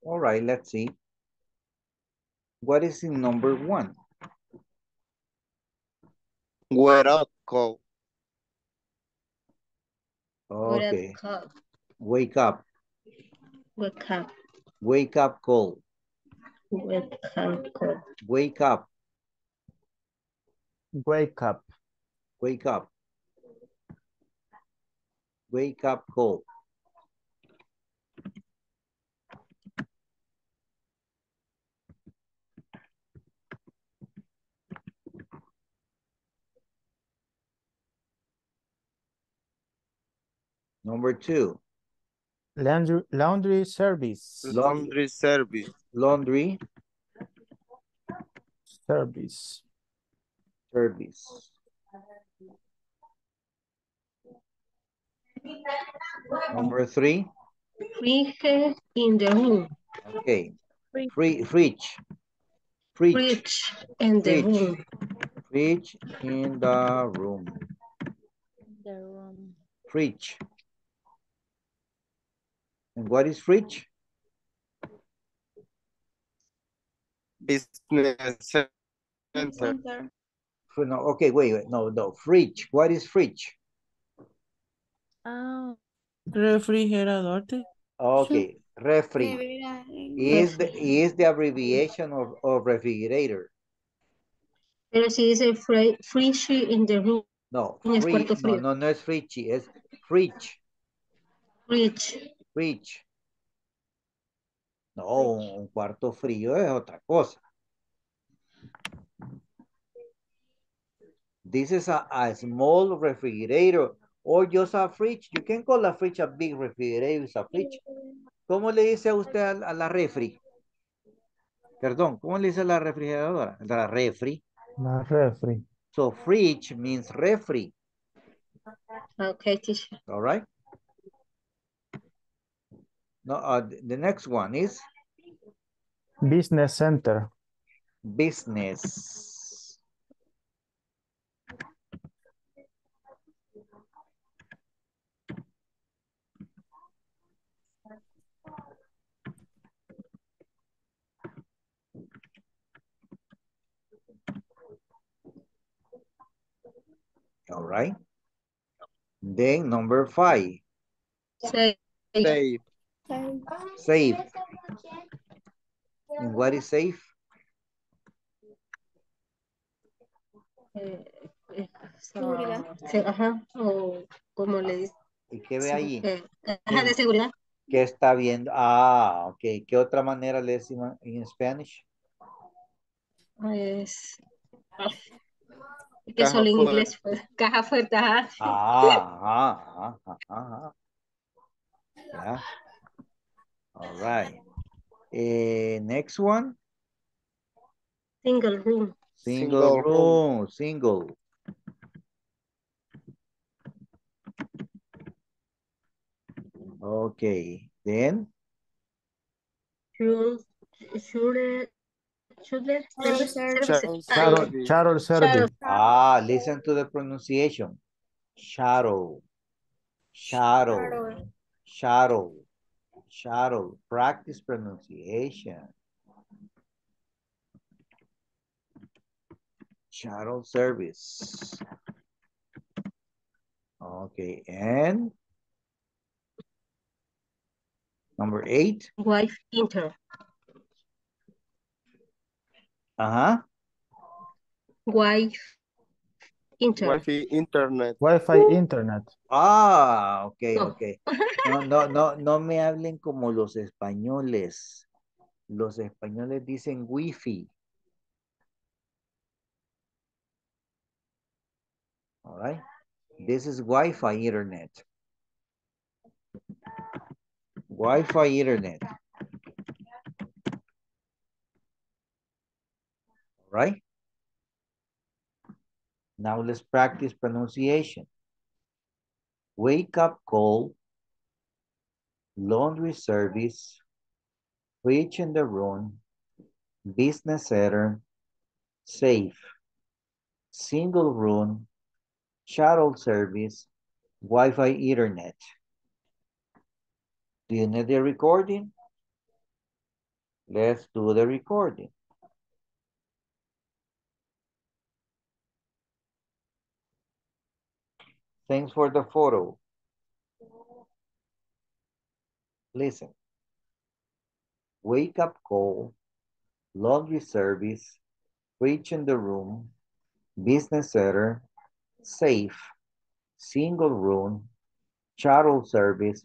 All right, let's see. What is in number one? Wake up call. Okay. Wake up. Wake up call. Wake up. Wake up. Wake up. Wake up call. Number two. Laundry service. Laundry service. Number three. Fridge in the room. Okay. Fridge in the room. Fridge in the room. Fridge. And what is fridge? Business center. No, okay, wait, no, fridge. What is fridge? Refrigerador. Okay, refri is the abbreviation of refrigerator. Pero si dice fridge in the room. No, no es fridge, es fridge. Fridge. No, un cuarto frío es otra cosa. This is a small refrigerator or just a fridge. You can call a fridge a big refrigerator. It's a fridge. ¿Cómo le dice a usted a la refri? Perdón, ¿cómo le dice a la refrigeradora? La refri. La refri. So fridge means refri. Okay, teacher. All right. No, the next one is business center. All right. Then number five. Safe. And what is safe? ¿Cómo le dice? ¿Y qué ve allí? De seguridad. ¿Qué está viendo? Ah, ok. ¿Qué otra manera le decimos en Spanish? Pues... que solo en inglés. Pues, caja fuerte. Ah. Yeah. All right. Next one. Single room. Okay. Then. Shuttle service. Ah, listen to the pronunciation. Shadow. Practice pronunciation. Shuttle service. Okay, and number 8. Wi-Fi internet. Ah, okay. No me hablen como los españoles. Los españoles dicen Wi-Fi. All right. This is Wi-Fi internet. Wi-Fi internet. All right. Now let's practice pronunciation. Wake up call, laundry service, switch in the room, business center, safe, single room, shuttle service, Wi-Fi internet. Do you need the recording? Let's do the recording. Thanks for the photo. Listen. Wake up call, laundry service, reach in the room, business center, safe, single room, shuttle service,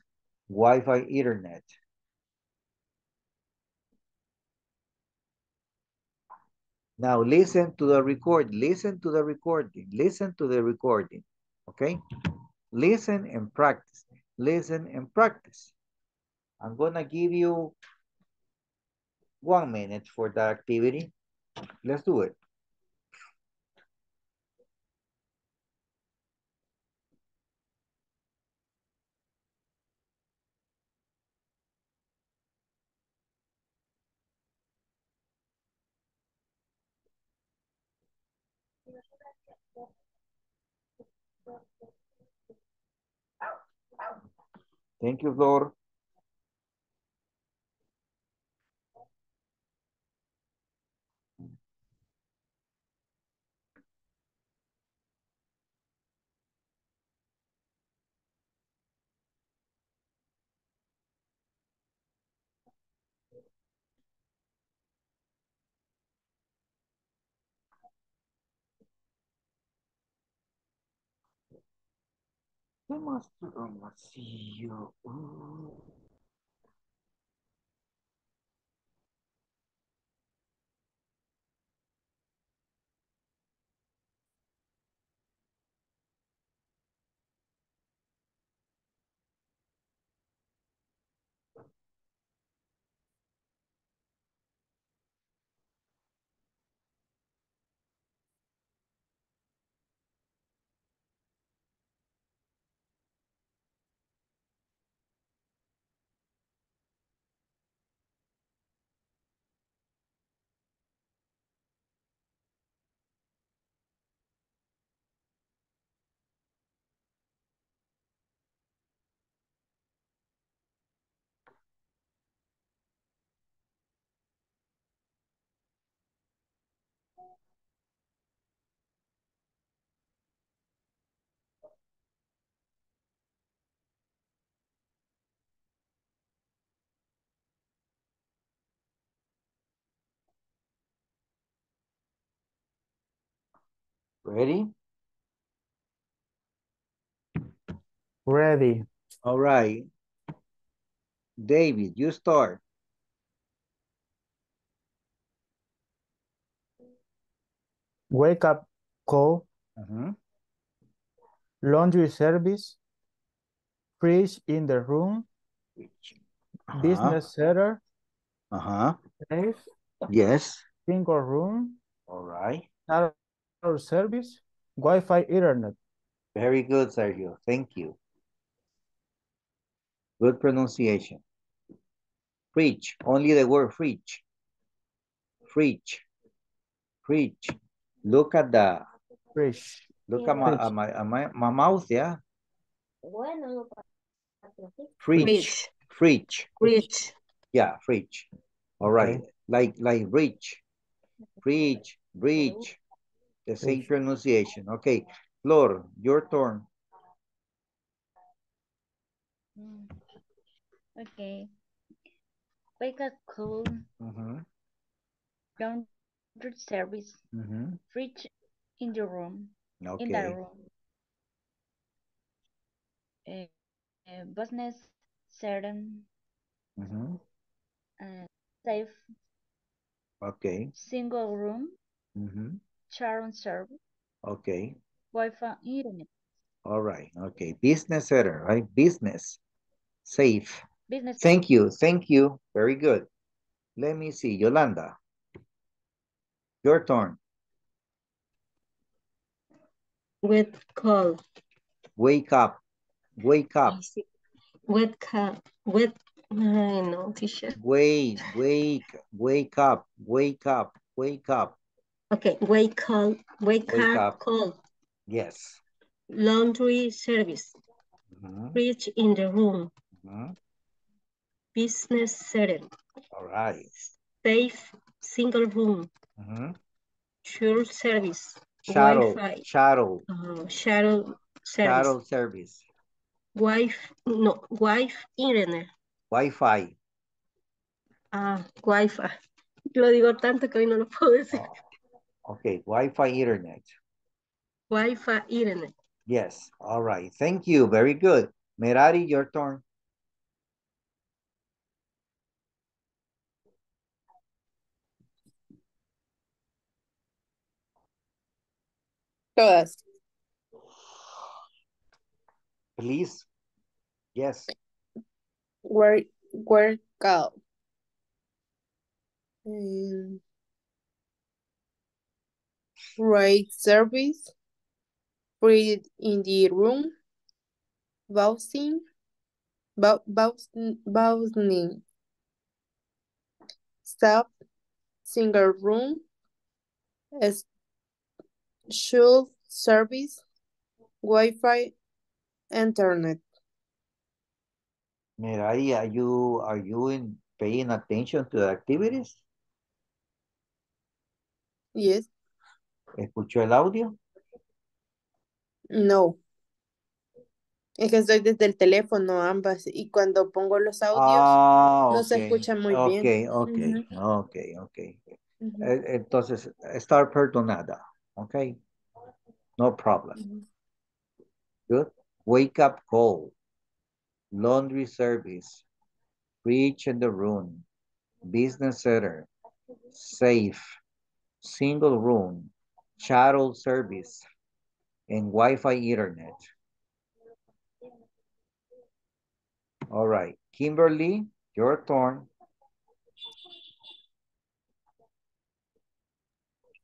Wi-Fi internet. Now listen to the record. Listen to the recording. Listen to the recording. Okay, listen and practice. Listen and practice. I'm gonna give you 1 minute for that activity. Let's do it. Thank you, Flor. I must see you. Ready? Ready. All right. David, you start. Wake up call, laundry service, fridge in the room, business center, safe, yes, single room, all right, service, Wi-Fi internet. Very good, Sergio. Thank you. Good pronunciation. Preach. Only the word preach. Preach. Preach. Look at the... Preach. Look at my mouth, yeah? Preach. Preach. Preach. Yeah, preach. All right. Like reach. Preach. Breach. The same pronunciation. Okay, Flor, your turn. Okay. Wake up call, laundry service, fridge in the room, in that room. Business certain, safe. Okay. Single room. Sharon server. Okay. Wi-Fi internet. All right. Okay. Business center, right? Business. Safe. Business. Thank you. Thank you. Very good. Let me see. Yolanda, your turn. With call. Wake up. Wake up. Wake up. Wake. No, teacher. Wake. Wake. Wake up. Wake up. Wake up. Okay. Wake up. Wake up. Call. Yes. Laundry service. Reach in the room. Business setting. All right. Safe single room. Shuttle service. Shuttle. Shuttle. Shuttle service. Shuttle service. Internet. Wi-Fi. Wi-Fi. Lo digo tanto que hoy no lo puedo decir. Okay, Wi-Fi internet. Wi-Fi internet. Yes. All right. Thank you. Very good. Merari, your turn. Todas. Please. Yes. Workout. Right service. Breathe in the room. Bouncing. Bouncing. Stop. Single room. Should service, Wi-Fi, internet. Merari, are you paying attention to the activities? Yes. ¿Escuchó el audio? No. Es que estoy desde el teléfono ambas y cuando pongo los audios no se escucha muy bien. Okay. Entonces, estar perdonada. Okay, no problem. Good. Wake up call, laundry service, reach in the room, business center, safe, single room, shuttle service, and Wi-Fi internet. All right, Kimberly, your turn.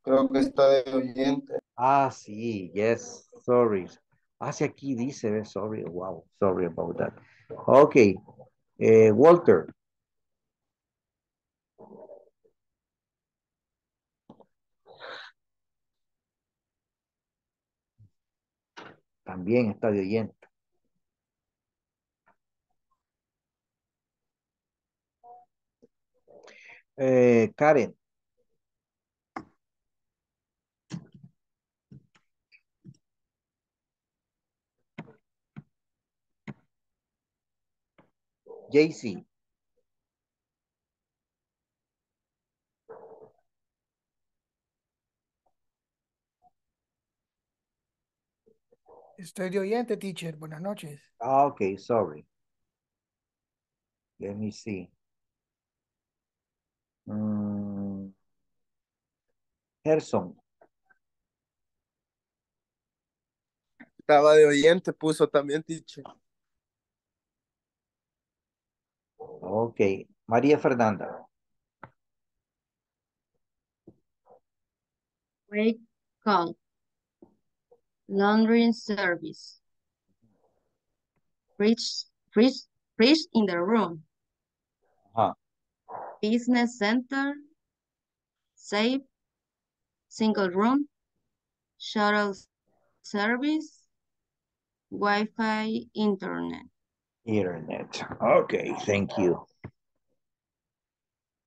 Creo que está de oyente. Sí, yes, sorry. Hacia aquí dice, sorry, wow, sorry about that. Okay, Walter. También está de oyente. Karen. JC. Estoy de oyente, teacher. Buenas noches. Okay, sorry. Let me see. Gerson. Estaba de oyente, puso también, teacher. Okay, Maria Fernanda. Wake call. Laundry service. Reach in the room. Business center. Safe. Single room. Shuttle service. Wi-Fi internet. Okay, thank you.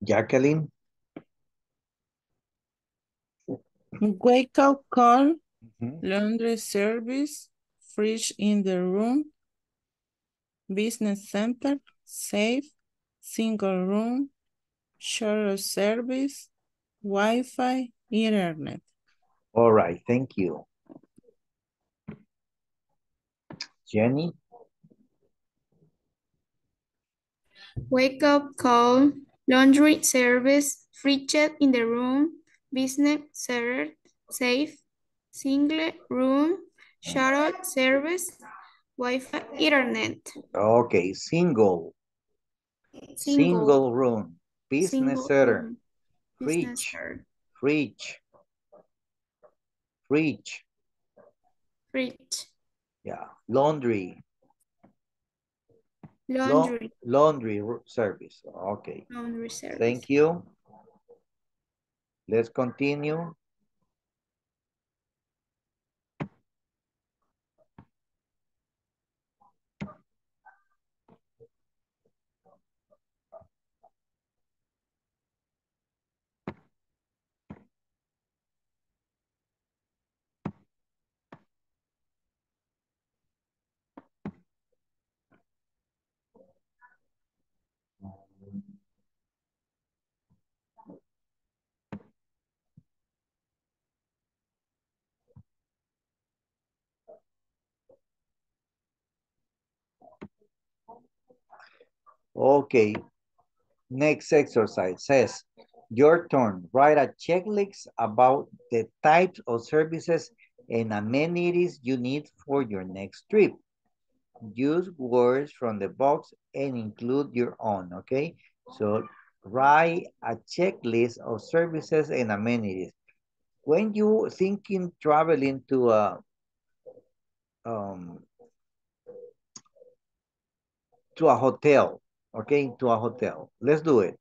Jacqueline? Wake up call, laundry service, fridge in the room, business center, safe, single room, shuttle service, Wi-Fi, internet. All right, thank you. Jenny? Wake up call, laundry service, fridge in the room, business center, safe, single room, shuttle service, Wi-Fi, internet. Okay, single, Single room. Business center. Fridge. Fridge. Fridge. Fridge. Yeah. Laundry. Laundry. Laundry service. Okay. Laundry service. Thank you. Let's continue. Okay, next exercise says, your turn, write a checklist about the types of services and amenities you need for your next trip. Use words from the box and include your own, okay? So write a checklist of services and amenities. When you thinking traveling to a hotel, okay, to a hotel. Let's do it.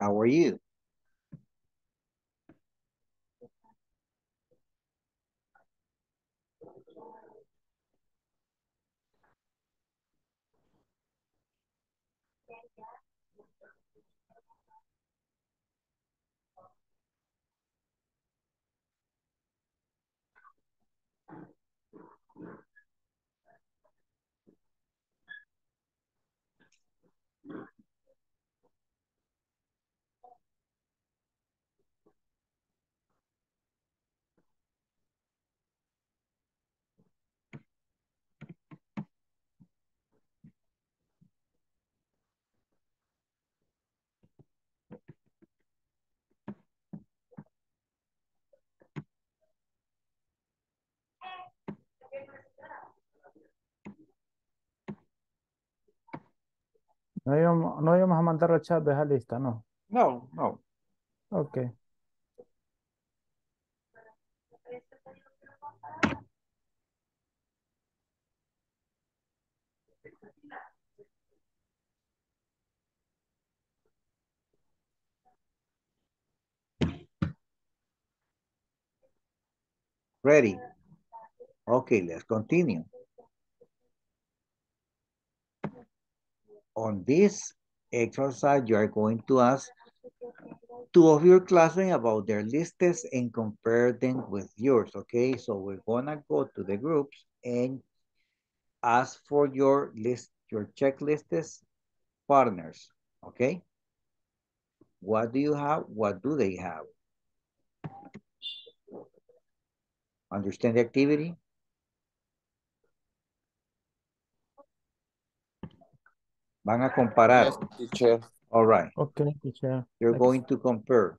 How are you? No íbamos a mandar el chat de esa lista, ¿no? No, no. Ok. Ready. Okay, let's continue. On this exercise, you are going to ask two of your classmates about their lists and compare them with yours, okay? So we're gonna go to the groups and ask for your list, your checklists partners, okay? What do you have? What do they have? Understand the activity? Van a comparar. Yes, teacher. All right. Okay, teacher. You're Thanks. Going to compare.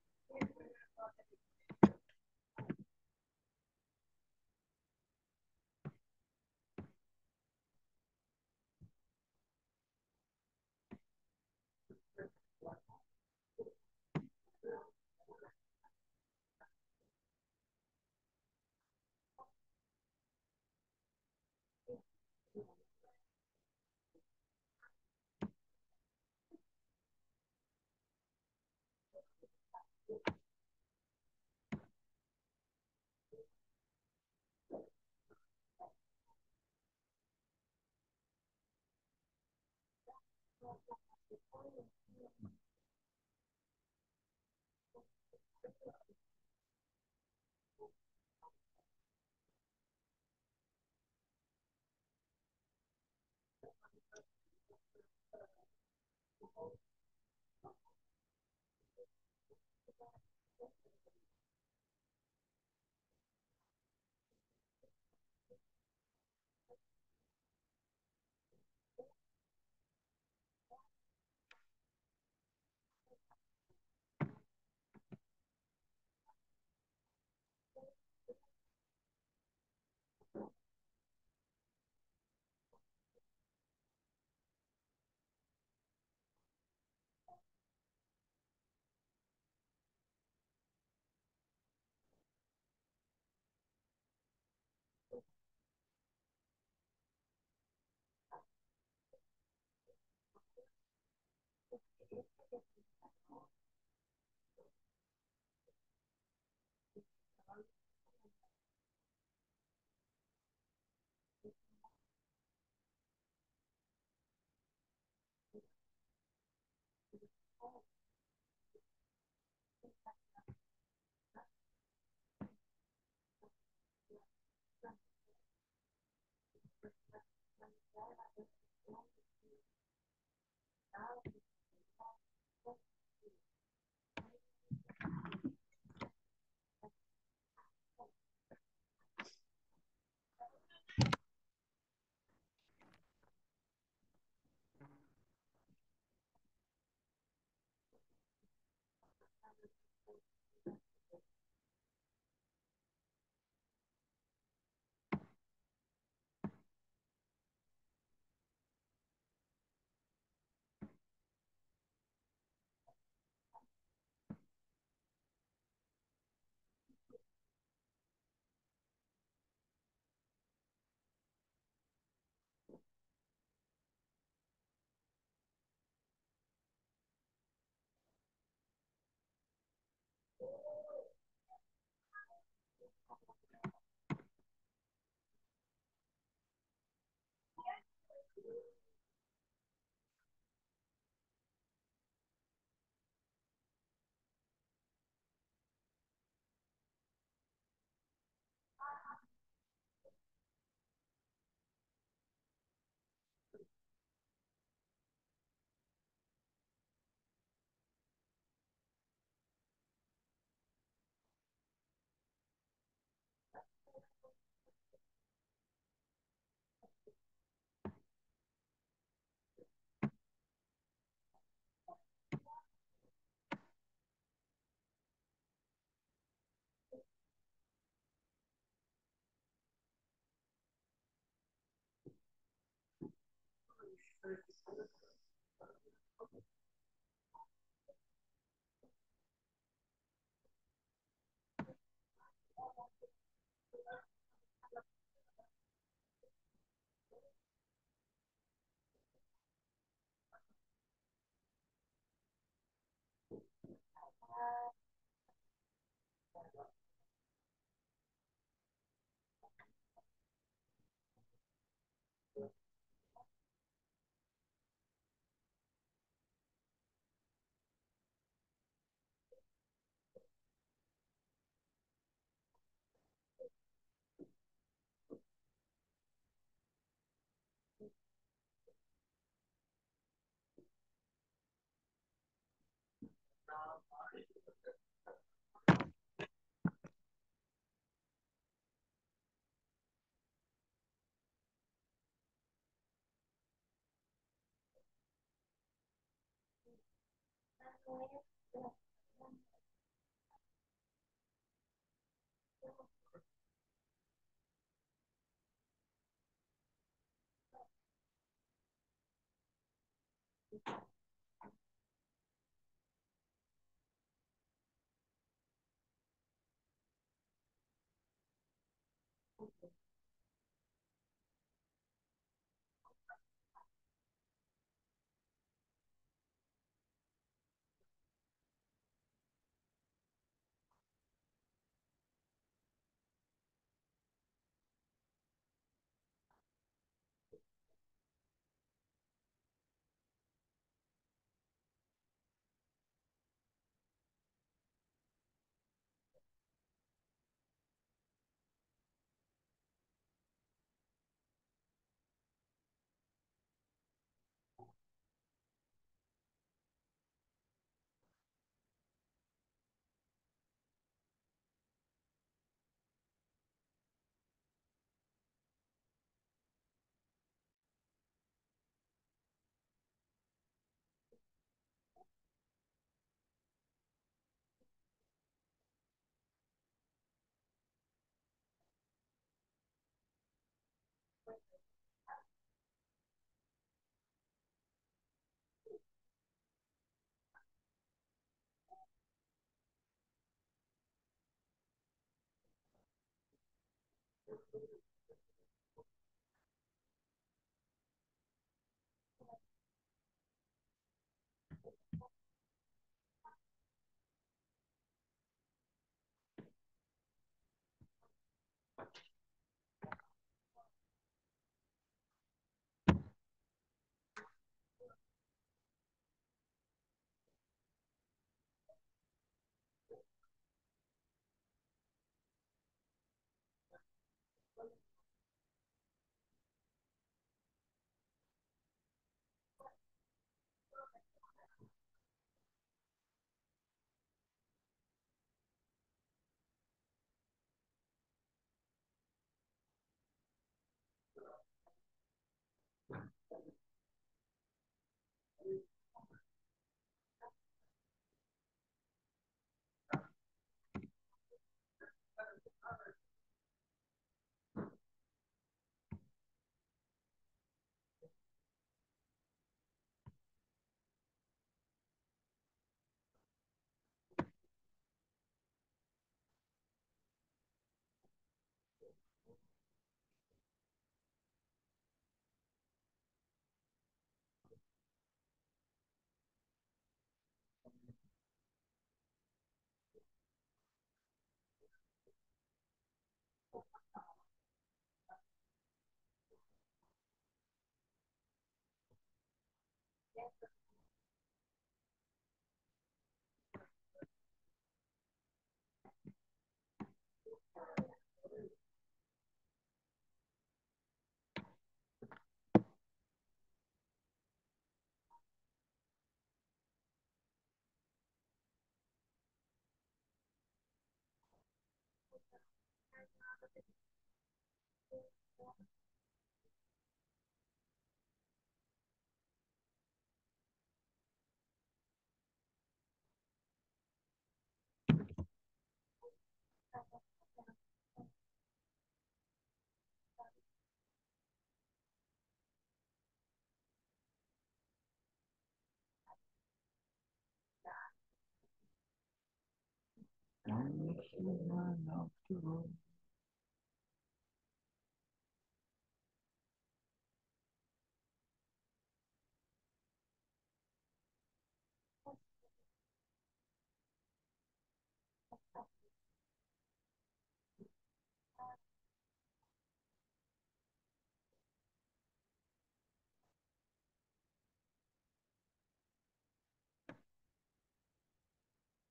I'm the one of the room.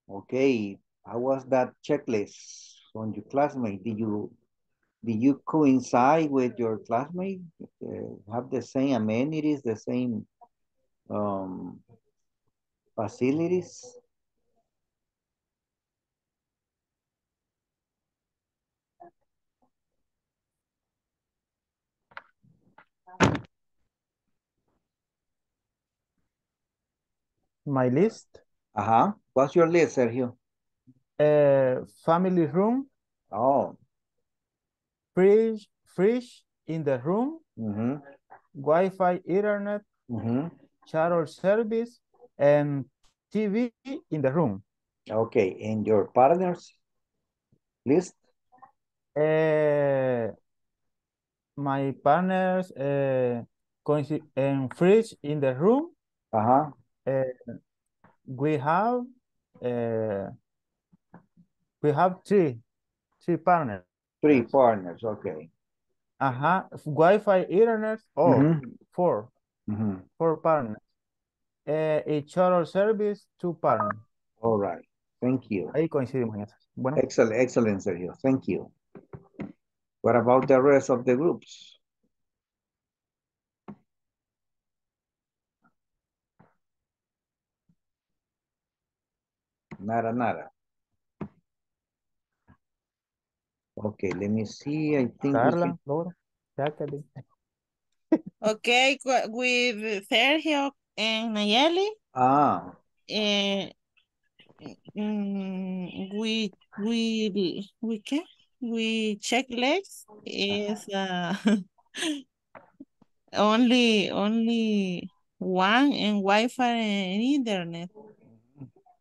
Okay, how was that checklist on your classmate? Did you coincide with your classmate? Have the same amenities, the same facilities? My list? What's your list, Sergio? Family room. Oh. Fridge in the room. Mm-hmm. Wi-Fi, internet, mm-hmm. Shuttle service, and TV in the room. Okay, and your partner's list? My partner's fridge in the room. We have three partners. Three partners, okay. Wi-Fi, internet, or four. Four partners. A shuttle service, two partners. All right, thank you. Ahí coincidimos en esas. Bueno. Excellent, excellent, Sergio. Thank you. What about the rest of the groups? Nada. Okay, let me see. I think Carla, Laura, Jacqueline. Okay, with Sergio and Nayeli. We checklist is only one and Wi-Fi and internet.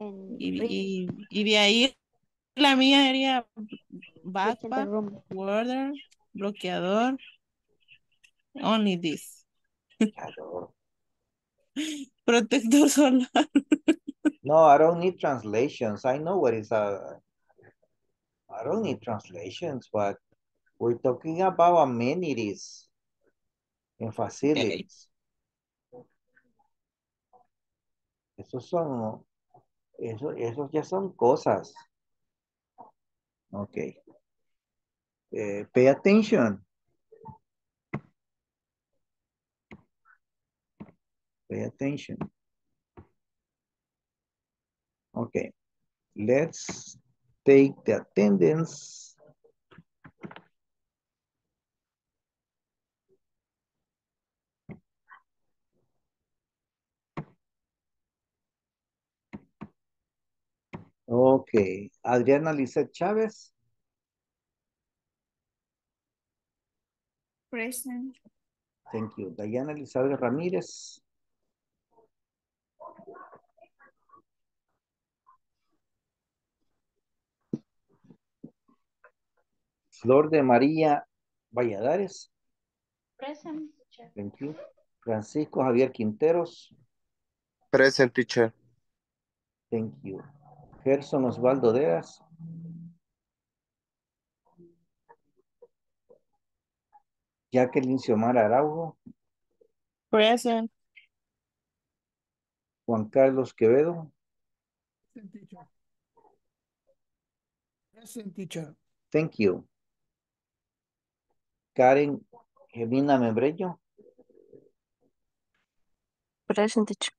Y de ahí la mía sería backpack, water, bloqueador, only this. Protector solar. No, I don't need translations. I know what is a... I don't need translations, but we're talking about amenities and facilities. Esos son... Esos ya son cosas. Okay. Pay attention. Pay attention. Okay. Let's take the attendance. Okay, Adriana Lizette Chavez. Present. Thank you. Dayana Elizabeth Ramirez. Flor de María Valladares. Present, teacher. Thank you. Francisco Javier Quinteros. Present, teacher. Thank you. Gerson Osvaldo Deras. Jacqueline Xiomara Araujo. Present. Juan Carlos Quevedo. Present, teacher. Present, teacher. Thank you. Karen Gemina Membreño. Present, teacher.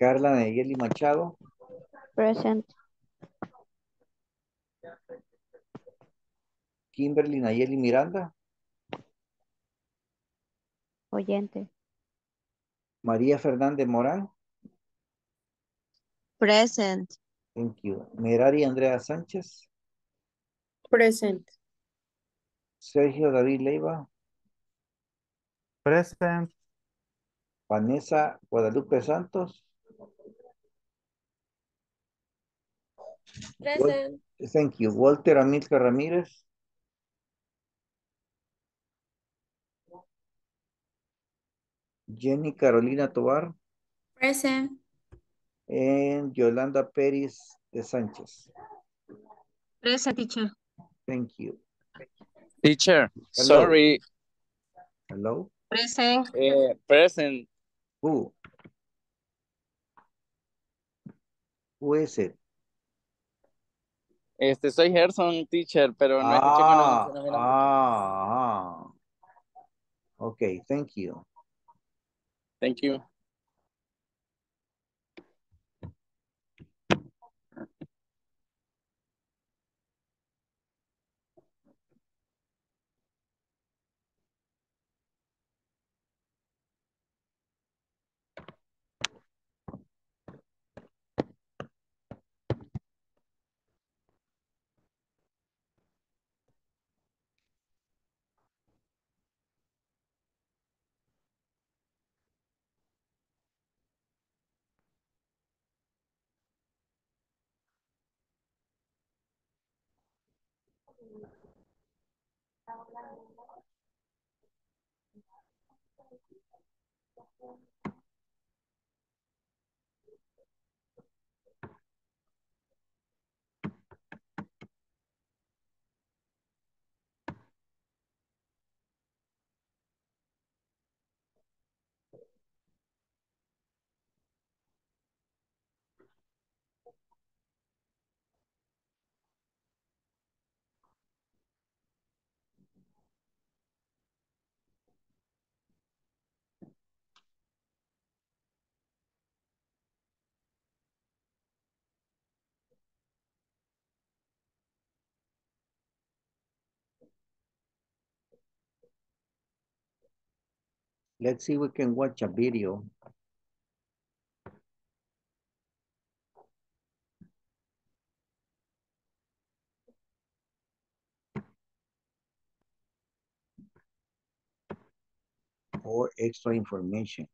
Carla Nayeli Machado. Present. Kimberly Nayeli Miranda. Oyente. María Fernández Morán. Present. Thank you. Merari Andrea Sánchez. Present. Sergio David Leiva. Present. Vanessa Guadalupe Santos. Present. Thank you. Walter Amilcar Ramírez. Jenny Carolina Tovar. Present. And Yolanda Pérez de Sánchez. Present, teacher. Thank you. Teacher, hello. Sorry. Hello? Present. Present. Who? Who is it? Soy Gerson, teacher, pero no escuché con la... Okay, thank you. Thank you. Let's see if we can watch a video. Or extra information.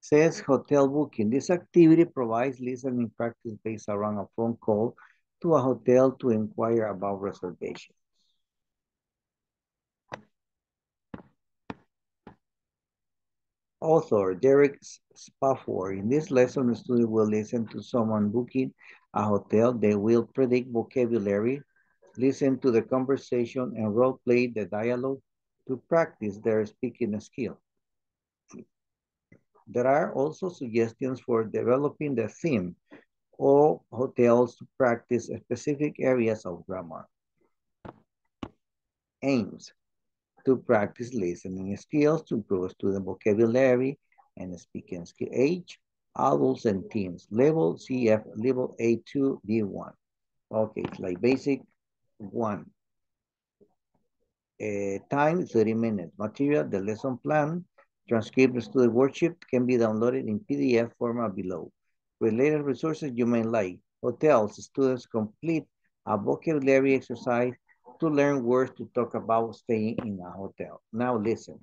Says hotel booking. This activity provides listening practice based around a phone call to a hotel to inquire about reservations. Author Derek Spafford. In this lesson, the student will listen to someone booking a hotel. They will predict vocabulary, listen to the conversation, and role play the dialogue to practice their speaking skill. There are also suggestions for developing the theme or hotels to practice specific areas of grammar. Aims: to practice listening skills, to improve student vocabulary and speaking skill. Age: adults and teens. Level: CF level A2, B1. Okay, it's like basic one. Time: 30 minutes. Material: the lesson plan. Transcript of student worksheet can be downloaded in PDF format below. Related resources you may like. Hotels: students complete a vocabulary exercise to learn words to talk about staying in a hotel. Now listen.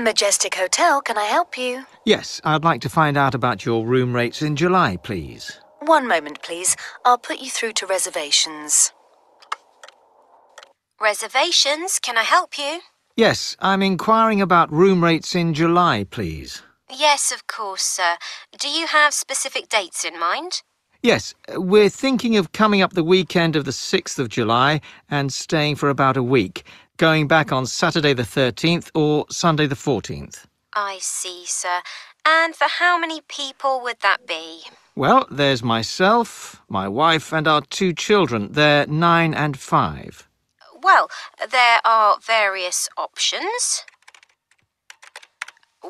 Majestic Hotel, can I help you? Yes, I'd like to find out about your room rates in July, please. One moment, please. I'll put you through to reservations. Reservations, can I help you? Yes, I'm inquiring about room rates in July, please. Yes, of course, sir. Do you have specific dates in mind? Yes, we're thinking of coming up the weekend of the 6th of July and staying for about a week, going back on Saturday the 13th or Sunday the 14th. I see, sir. And for how many people would that be? Well, there's myself, my wife and our two children. They're 9 and 5. Well, there are various options.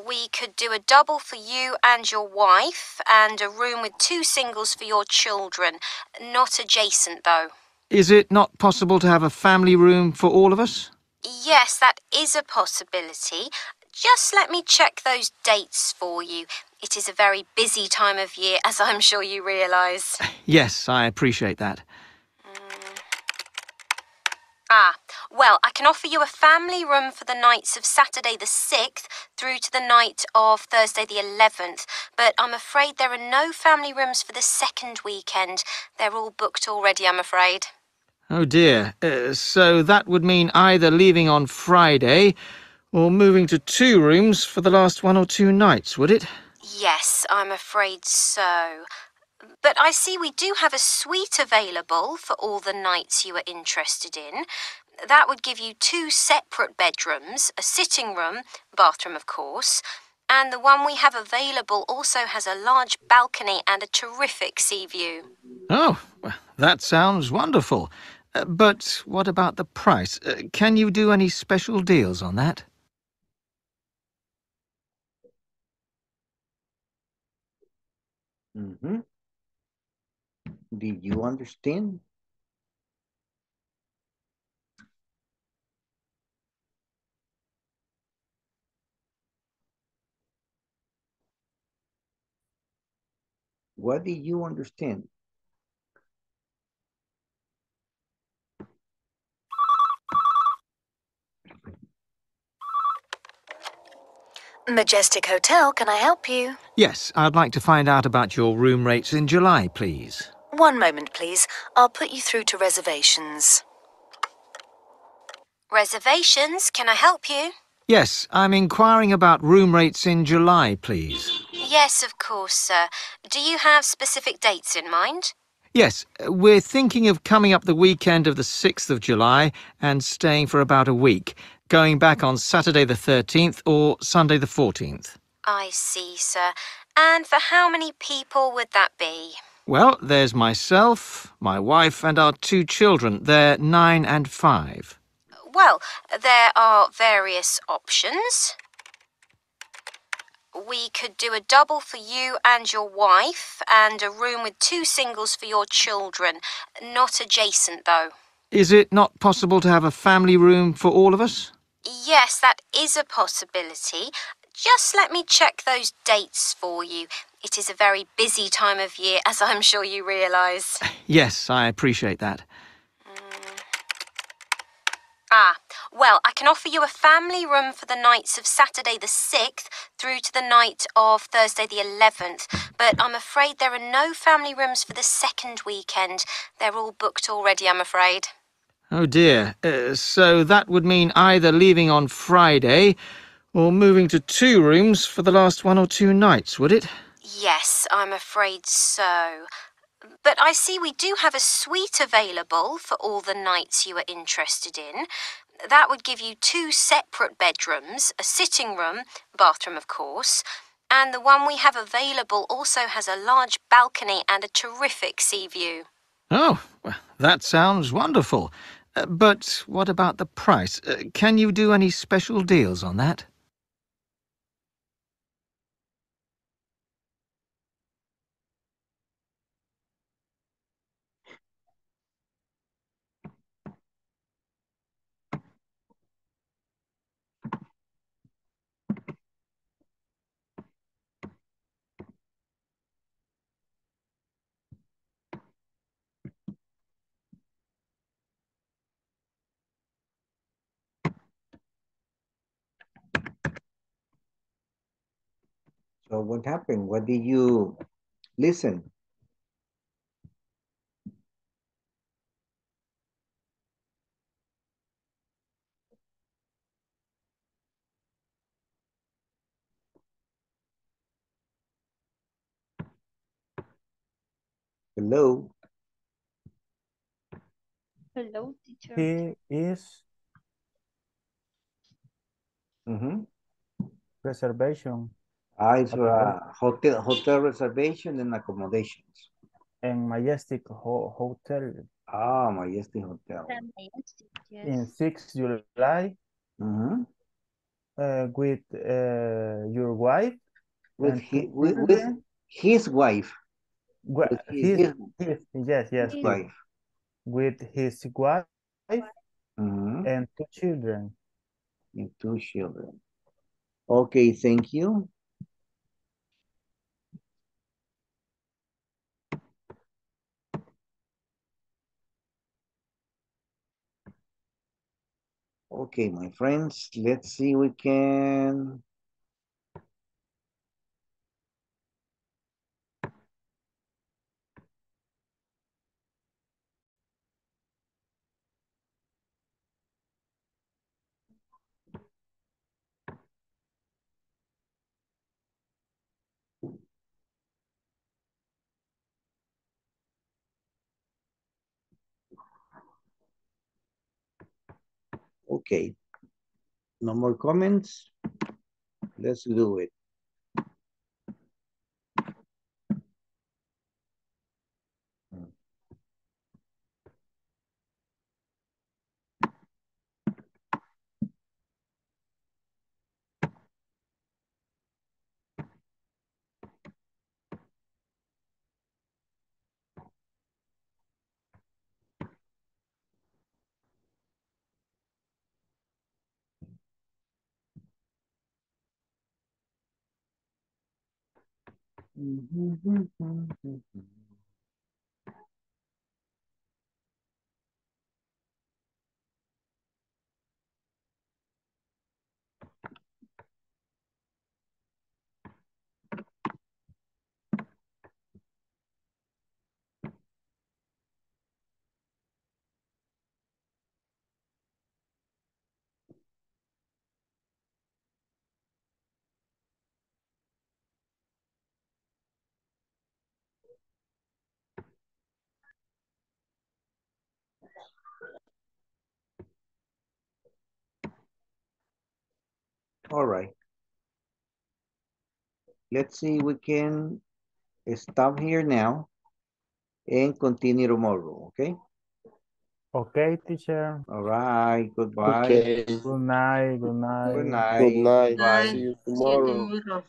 We could do a double for you and your wife, and a room with 2 singles for your children. Not adjacent, though. Is it not possible to have a family room for all of us? Yes, that is a possibility. Just let me check those dates for you. It is a very busy time of year, as I'm sure you realise. Yes, I appreciate that. Well, I can offer you a family room for the nights of Saturday the 6th through to the night of Thursday the 11th, but I'm afraid there are no family rooms for the second weekend. They're all booked already, I'm afraid. Oh dear. So that would mean either leaving on Friday or moving to 2 rooms for the last 1 or 2 nights, would it? Yes, I'm afraid so. But I see we do have a suite available for all the nights you are interested in. That would give you 2 separate bedrooms, a sitting room, bathroom of course, and the one we have available also has a large balcony and a terrific sea view. Oh, well, that sounds wonderful. But what about the price? Can you do any special deals on that? Did you understand? What did you understand? Majestic Hotel, can I help you? Yes, I'd like to find out about your room rates in July, please. 1 moment, please. I'll put you through to reservations. Reservations, can I help you? Yes, I'm inquiring about room rates in July, please. Yes, of course, sir. Do you have specific dates in mind? Yes, we're thinking of coming up the weekend of the 6th of July and staying for about a week, going back on Saturday the 13th or Sunday the 14th. I see, sir. And for how many people would that be? Well, there's myself, my wife and our 2 children. They're 9 and 5. Well, there are various options. We could do a double for you and your wife, and a room with 2 singles for your children. Not adjacent, though. Is it not possible to have a family room for all of us? Yes, that is a possibility. Just let me check those dates for you. It is a very busy time of year, as I'm sure you realise. Yes, I appreciate that. Well, I can offer you a family room for the nights of Saturday the 6th through to the night of Thursday the 11th, but I'm afraid there are no family rooms for the second weekend. They're all booked already, I'm afraid. Oh dear. So that would mean either leaving on Friday or moving to 2 rooms for the last 1 or 2 nights, would it? Yes, I'm afraid so. But I see we do have a suite available for all the nights you are interested in. That would give you 2 separate bedrooms, a sitting room, bathroom of course, and the one we have available also has a large balcony and a terrific sea view. Oh, well, that sounds wonderful. But what about the price? Can you do any special deals on that? So what happened? What did you listen? Hello. Hello, teacher. He is reservation. It's a hotel reservation and accommodations. And Majestic Hotel. Ah, Majestic Hotel. Majestic, yes. In 6th July. With your wife. With his wife. With his wife and two children. Okay, thank you. Okay, my friends, let's see we can. Okay, no more comments. Let's do it. All right. Let's see, we can stop here now and continue tomorrow, okay? Okay, teacher. All right, goodbye. Okay. Good night. Good night. Good night. Good night. Good night. See you tomorrow.